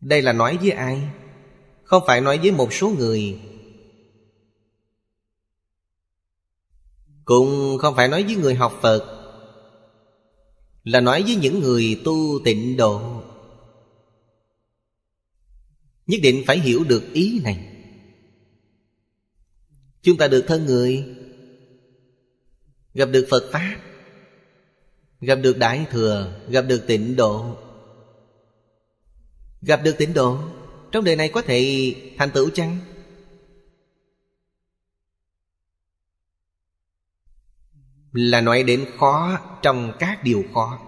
Đây là nói với ai? Không phải nói với một số người, cũng không phải nói với người học Phật, là nói với những người tu tịnh độ. Nhất định phải hiểu được ý này. Chúng ta được thân người, gặp được Phật Pháp, gặp được Đại Thừa, gặp được tịnh độ. Gặp được tịnh độ trong đời này có thể thành tựu chăng? Là nói đến khó trong các điều khó.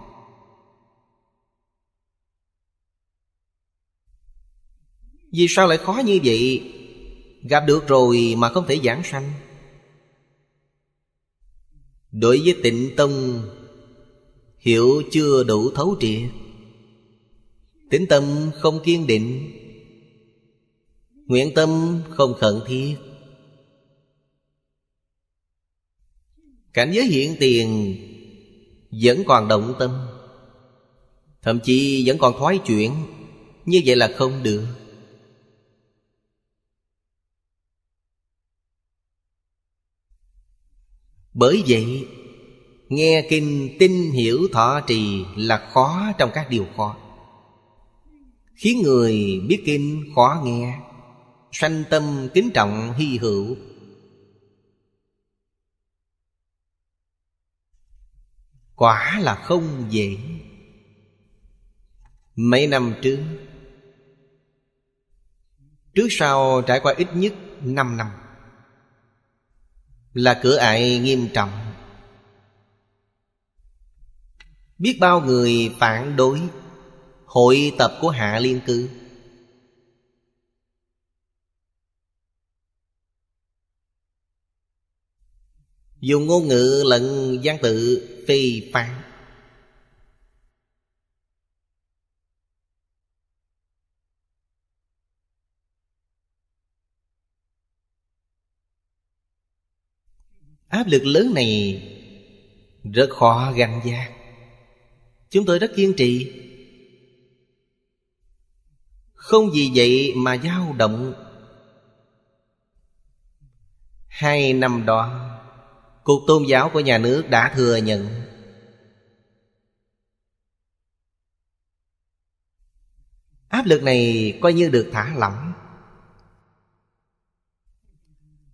Vì sao lại khó như vậy? Gặp được rồi mà không thể giảng sanh. Đối với tịnh tông hiểu chưa đủ thấu triệt, tín tâm không kiên định, nguyện tâm không khẩn thiết, cảnh giới hiện tiền vẫn còn động tâm, thậm chí vẫn còn thoái chuyển, như vậy là không được. Bởi vậy, nghe kinh tin hiểu thọ trì là khó trong các điều khó. Khiến người biết kinh khó nghe, sanh tâm kính trọng hy hữu. Quả là không dễ. Mấy năm trước, trước sau trải qua ít nhất năm năm, là cửa ải nghiêm trọng. Biết bao người phản đối hội tập của Hạ Liên Cư. Dùng ngôn ngữ lẫn văn tự phê phán. Áp lực lớn này rất khó gánh vác. Chúng tôi rất kiên trì, không vì vậy mà dao động. Hai năm đó, cục tôn giáo của nhà nước đã thừa nhận. Áp lực này coi như được thả lỏng.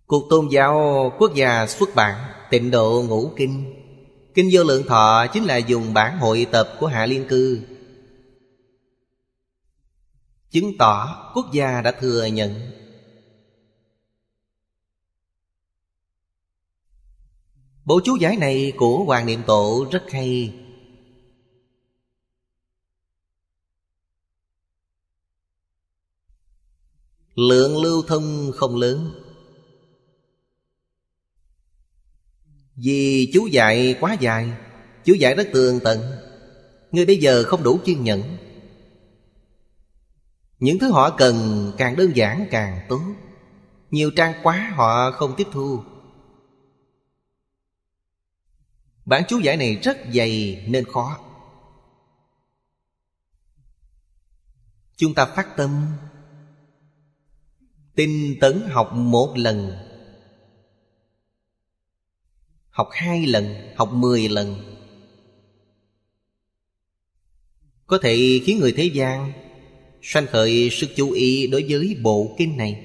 Cục tôn giáo quốc gia xuất bản Tịnh Độ Ngũ Kinh. Kinh Vô Lượng Thọ chính là dùng bản hội tập của Hạ Liên Cư, chứng tỏ quốc gia đã thừa nhận. Bộ chú giải này của Hoàng Niệm Tổ rất hay. Lượng lưu thông không lớn, vì chú dạy quá dài, chú dạy rất tường tận. Người bây giờ không đủ kiên nhẫn. Những thứ họ cần càng đơn giản càng tốt. Nhiều trang quá họ không tiếp thu. Bản chú giải này rất dày nên khó. Chúng ta phát tâm tinh tấn học một lần, học hai lần, học mười lần, có thể khiến người thế gian sanh khởi sức chú ý đối với bộ kinh này.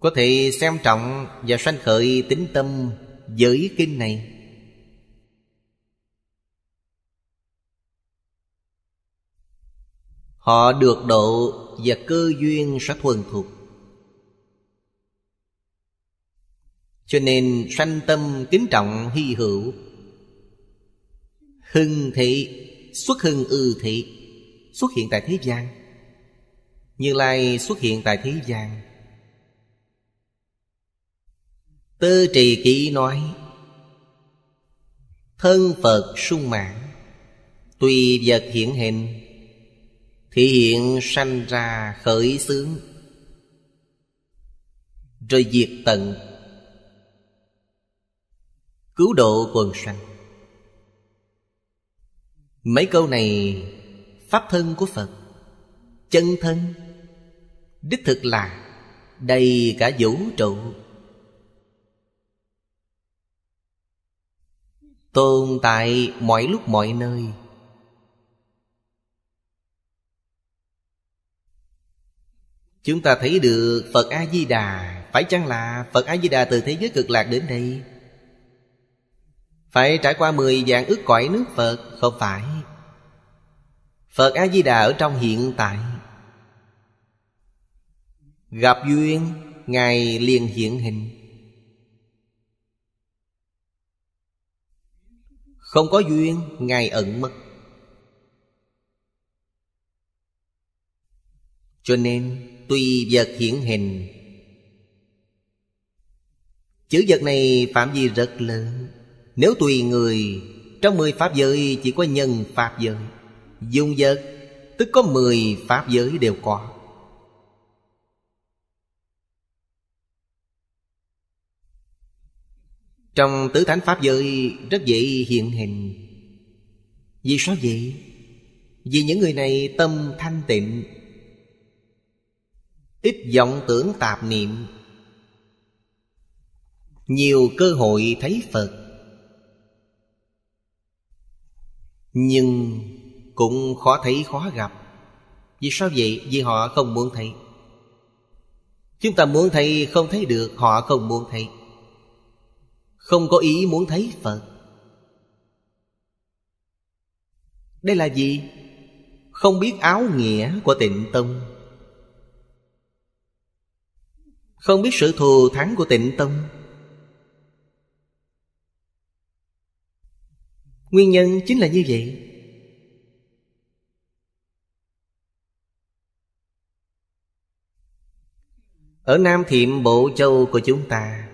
Có thể xem trọng và sanh khởi tín tâm với kinh này. Họ được độ và cơ duyên sẽ thuần thục, cho nên sanh tâm kính trọng hy hữu. Hưng thị, xuất hưng ư thị, xuất hiện tại thế gian. Như Lai xuất hiện tại thế gian. Tơ trì kỹ nói, thân Phật sung mãn, tùy vật hiện hình, thị hiện sanh ra khởi xướng, rồi diệt tận, cứu độ quần sanh. Mấy câu này, pháp thân của Phật, chân thân, đích thực là đầy cả vũ trụ. tồn tại mọi lúc mọi nơi. Chúng ta thấy được Phật A Di Đà, phải chăng là Phật A Di Đà từ thế giới cực lạc đến đây phải trải qua mười vạn ức cõi nước Phật? Không phải. Phật A Di Đà ở trong hiện tại, gặp duyên Ngài liền hiện hình. Không có duyên Ngài ẩn mất. Cho nên tùy vật hiện hình. Chữ vật này phạm vi rất lớn. Nếu tùy người, trong mười pháp giới chỉ có nhân pháp giới. Dùng vật tức có mười pháp giới đều có. Trong tứ thánh pháp giới rất dễ hiện hình. Vì sao vậy? Vì những người này tâm thanh tịnh, ít vọng tưởng tạp niệm, nhiều cơ hội thấy Phật. Nhưng cũng khó thấy khó gặp. Vì sao vậy? Vì họ không muốn thấy. Chúng ta muốn thấy không thấy được, họ không muốn thấy, không có ý muốn thấy Phật. Đây là gì? Không biết áo nghĩa của Tịnh Tông, không biết sự thù thắng của Tịnh Tông. Nguyên nhân chính là như vậy. Ở Nam Thiệm Bộ Châu của chúng ta,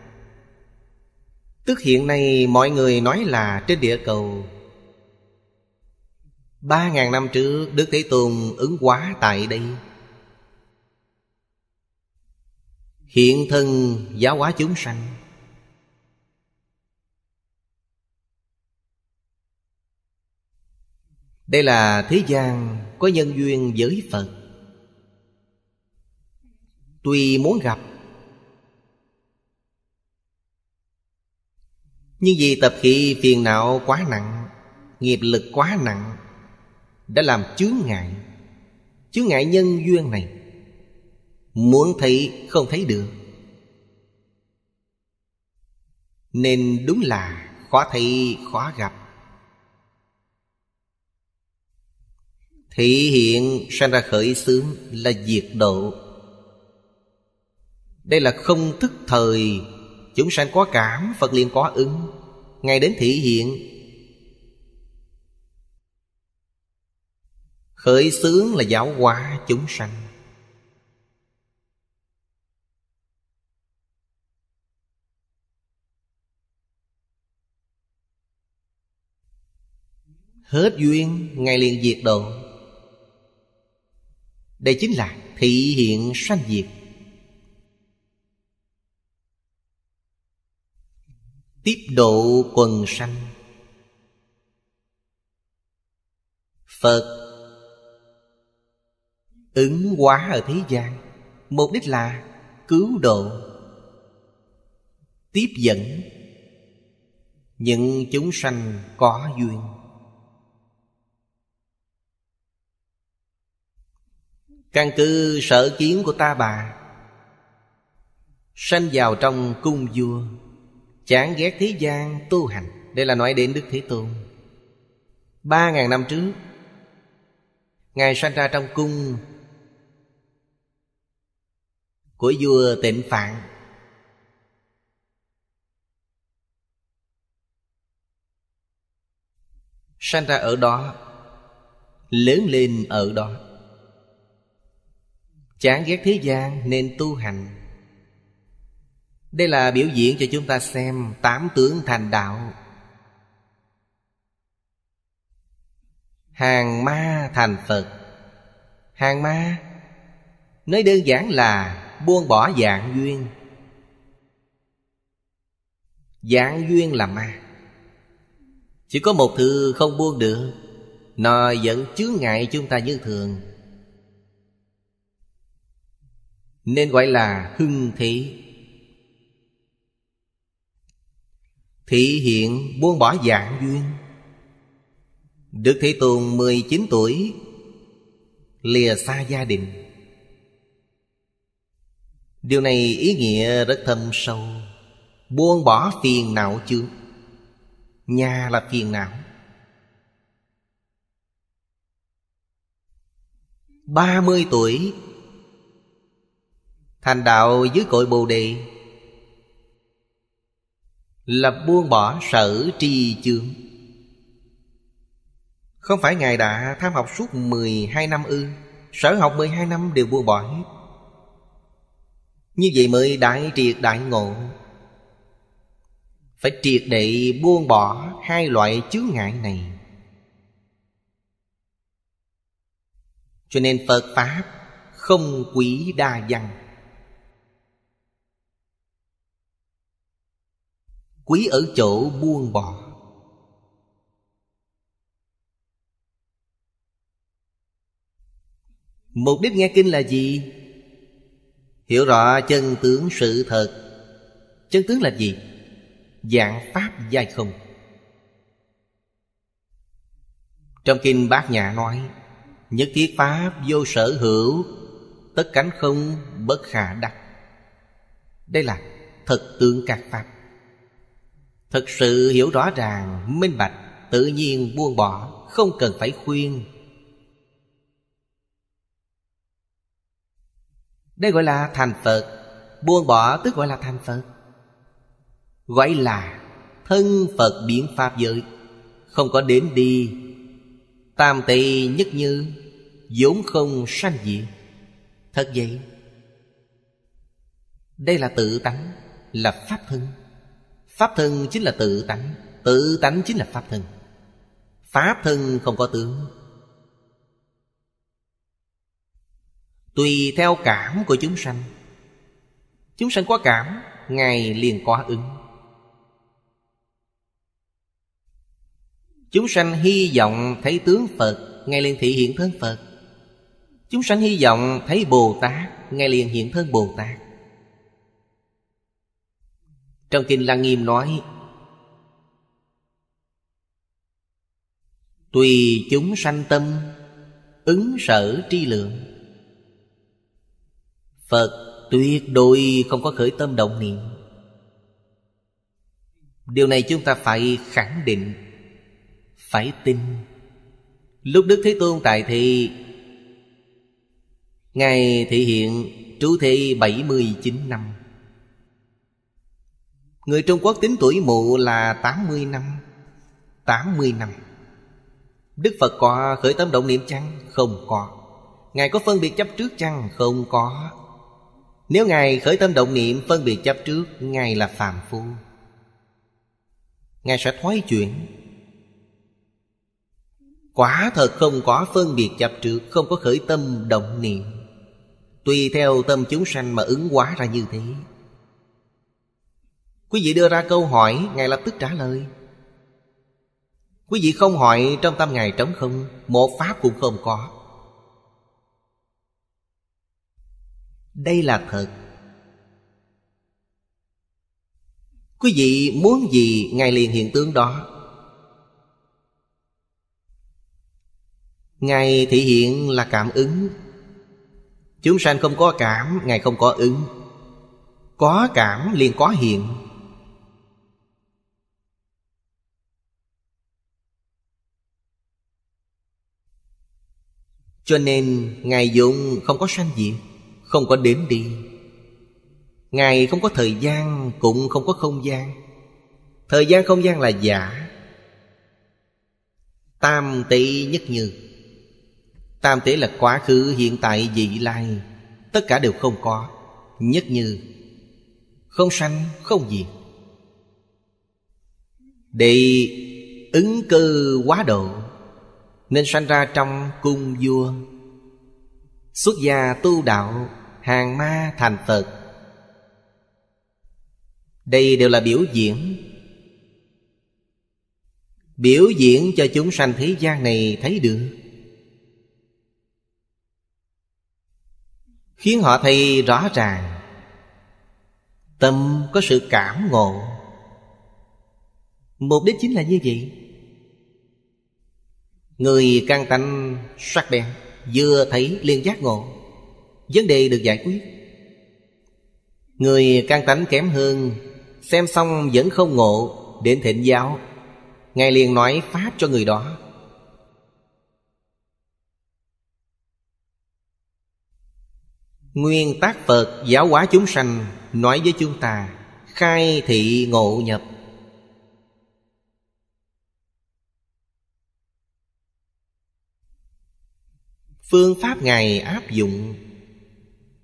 tức hiện nay mọi người nói là trên địa cầu, ba ngàn năm trước Đức Thế Tôn ứng hóa tại đây, hiện thân giáo hóa chúng sanh. Đây là thế gian có nhân duyên với Phật, tuy muốn gặp, nhưng vì tập khí phiền não quá nặng, nghiệp lực quá nặng, đã làm chướng ngại, chướng ngại nhân duyên này. Muốn thấy không thấy được, nên đúng là khó thấy khó gặp. Thị hiện sanh ra khởi xướng là diệt độ. Đây là không thức thời. Chúng sanh có cảm, Phật liền có ứng. Ngay đến thị hiện khởi xướng là giáo hóa chúng sanh. Hết duyên Ngài liền diệt độ. Đây chính là thị hiện sanh diệt. Tiếp độ quần sanh. Phật ứng hóa ở thế gian, mục đích là cứu độ, tiếp dẫn những chúng sanh có duyên. Căn cứ sở kiến của ta bà, sanh vào trong cung vua, chán ghét thế gian tu hành. Đây là nói đến Đức Thế Tôn. Ba ngàn năm trước Ngài sanh ra trong cung của vua Tịnh Phạn. Sanh ra ở đó, lớn lên ở đó, chán ghét thế gian nên tu hành. Đây là biểu diễn cho chúng ta xem tám tướng thành đạo. Hàng ma thành Phật. Hàng ma nói đơn giản là buông bỏ dạng duyên. Dạng duyên là ma. Chỉ có một thứ không buông được, nó vẫn chướng ngại chúng ta như thường, nên gọi là hưng thị. thị hiện buông bỏ dạng duyên. Đức Thế Tôn mười chín tuổi lìa xa gia đình. Điều này ý nghĩa rất thâm sâu. Buông bỏ phiền não chướng. Nhà là phiền não. ba mươi tuổi thành đạo dưới cội Bồ Đề là buông bỏ sở tri chướng. Không phải Ngài đã tham học suốt mười hai năm ư? Sở học mười hai năm đều buông bỏ hết. Như vậy mới đại triệt đại ngộ. Phải triệt để buông bỏ hai loại chướng ngại này. Cho nên Phật Pháp không quý đa văn. Quý ở chỗ buông bỏ. Mục đích nghe kinh là gì? Hiểu rõ chân tướng sự thật. Chân tướng là gì? Dạng pháp giai không. Trong kinh Bát Nhã nói: nhất thiết pháp vô sở hữu, tất cánh không bất khả đắc. Đây là thật tướng các pháp. Thật sự hiểu rõ ràng, minh bạch, tự nhiên buông bỏ, không cần phải khuyên. Đây gọi là thành Phật. Buông bỏ tức gọi là thành Phật. Gọi là thân Phật biến pháp giới. Không có đến đi. Tam tỳ nhất như, vốn không sanh diệt. Thật vậy. Đây là tự tánh, là pháp thân. Pháp thân chính là tự tánh. Tự tánh chính là pháp thân. Pháp thân không có tướng. Tùy theo cảm của chúng sanh. Chúng sanh có cảm, Ngài liền có ứng. Chúng sanh hy vọng thấy tướng Phật, Ngài liền thị hiện thân Phật. Chúng sanh hy vọng thấy Bồ Tát, Ngài liền hiện thân Bồ Tát. Trong kinh Lăng Nghiêm nói: tùy chúng sanh tâm, ứng sở tri lượng. Phật tuyệt đối không có khởi tâm động niệm. Điều này chúng ta phải khẳng định, phải tin. Lúc Đức Thế Tôn tại thì Ngài thị hiện trú thế bảy mươi chín năm. Người Trung Quốc tính tuổi mụ là tám mươi năm. tám mươi năm. Đức Phật có khởi tâm động niệm chăng? Không có. Ngài có phân biệt chấp trước chăng? Không có. Nếu Ngài khởi tâm động niệm phân biệt chấp trước, Ngài là phàm phu. Ngài sẽ thoái chuyển. Quả thật không có phân biệt chấp trước, không có khởi tâm động niệm. Tùy theo tâm chúng sanh mà ứng hóa ra như thế. Quý vị đưa ra câu hỏi, Ngài lập tức trả lời. Quý vị không hỏi, trong tâm Ngài trống không, một pháp cũng không có. Đây là thật. Quý vị muốn gì, Ngài liền hiện tướng đó. Ngài thị hiện là cảm ứng. Chúng sanh không có cảm, Ngài không có ứng. Có cảm liền có hiện. Cho nên Ngài dụng không có sanh diệt, không có đến đi. Ngài không có thời gian, cũng không có không gian. Thời gian không gian là giả. Tam tỷ nhất như. Tam tỷ là quá khứ, hiện tại, vị lai. Tất cả đều không có. Nhất như. Không sanh, không diệt. Để ứng cư quá độ, nên sanh ra trong cung vua. Xuất gia tu đạo, hàng ma thành Phật. Đây đều là biểu diễn. Biểu diễn cho chúng sanh thế gian này thấy được, khiến họ thấy rõ ràng. Tâm có sự cảm ngộ. Mục đích chính là như vậy. Người căn tánh sắc bén, vừa thấy liền giác ngộ, vấn đề được giải quyết. Người căn tánh kém hơn, xem xong vẫn không ngộ, đến thịnh giáo, Ngài liền nói pháp cho người đó. Nguyên tắc Phật giáo hóa chúng sanh nói với chúng ta: khai thị ngộ nhập. Phương pháp Ngài áp dụng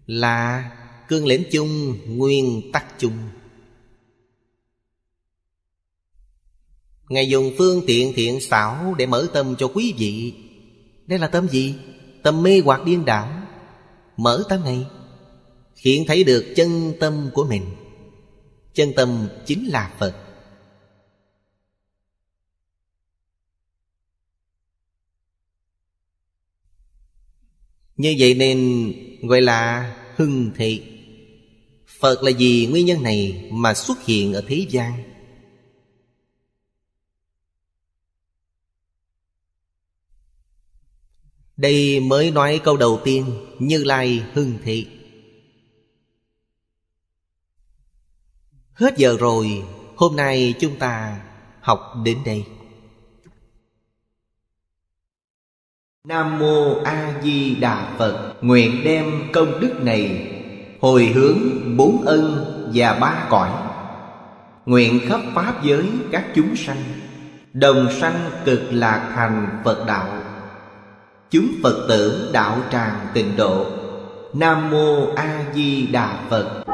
là cương lĩnh chung, nguyên tắc chung. Ngài dùng phương tiện thiện xảo để mở tâm cho quý vị. Đây là tâm gì? Tâm mê hoặc điên đảo. Mở tâm này, hiện thấy được chân tâm của mình. Chân tâm chính là Phật. Như vậy nên gọi là hưng thị. Phật là vì nguyên nhân này mà xuất hiện ở thế gian. Đây mới nói câu đầu tiên: Như Lai hưng thị. Hết giờ rồi, hôm nay chúng ta học đến đây. Nam Mô A Di Đà Phật. Nguyện đem công đức này hồi hướng bốn ân và ba cõi, nguyện khắp pháp giới các chúng sanh đồng sanh cực lạc thành Phật đạo. Chúng Phật tử đạo tràng tịnh độ. Nam Mô A Di Đà Phật.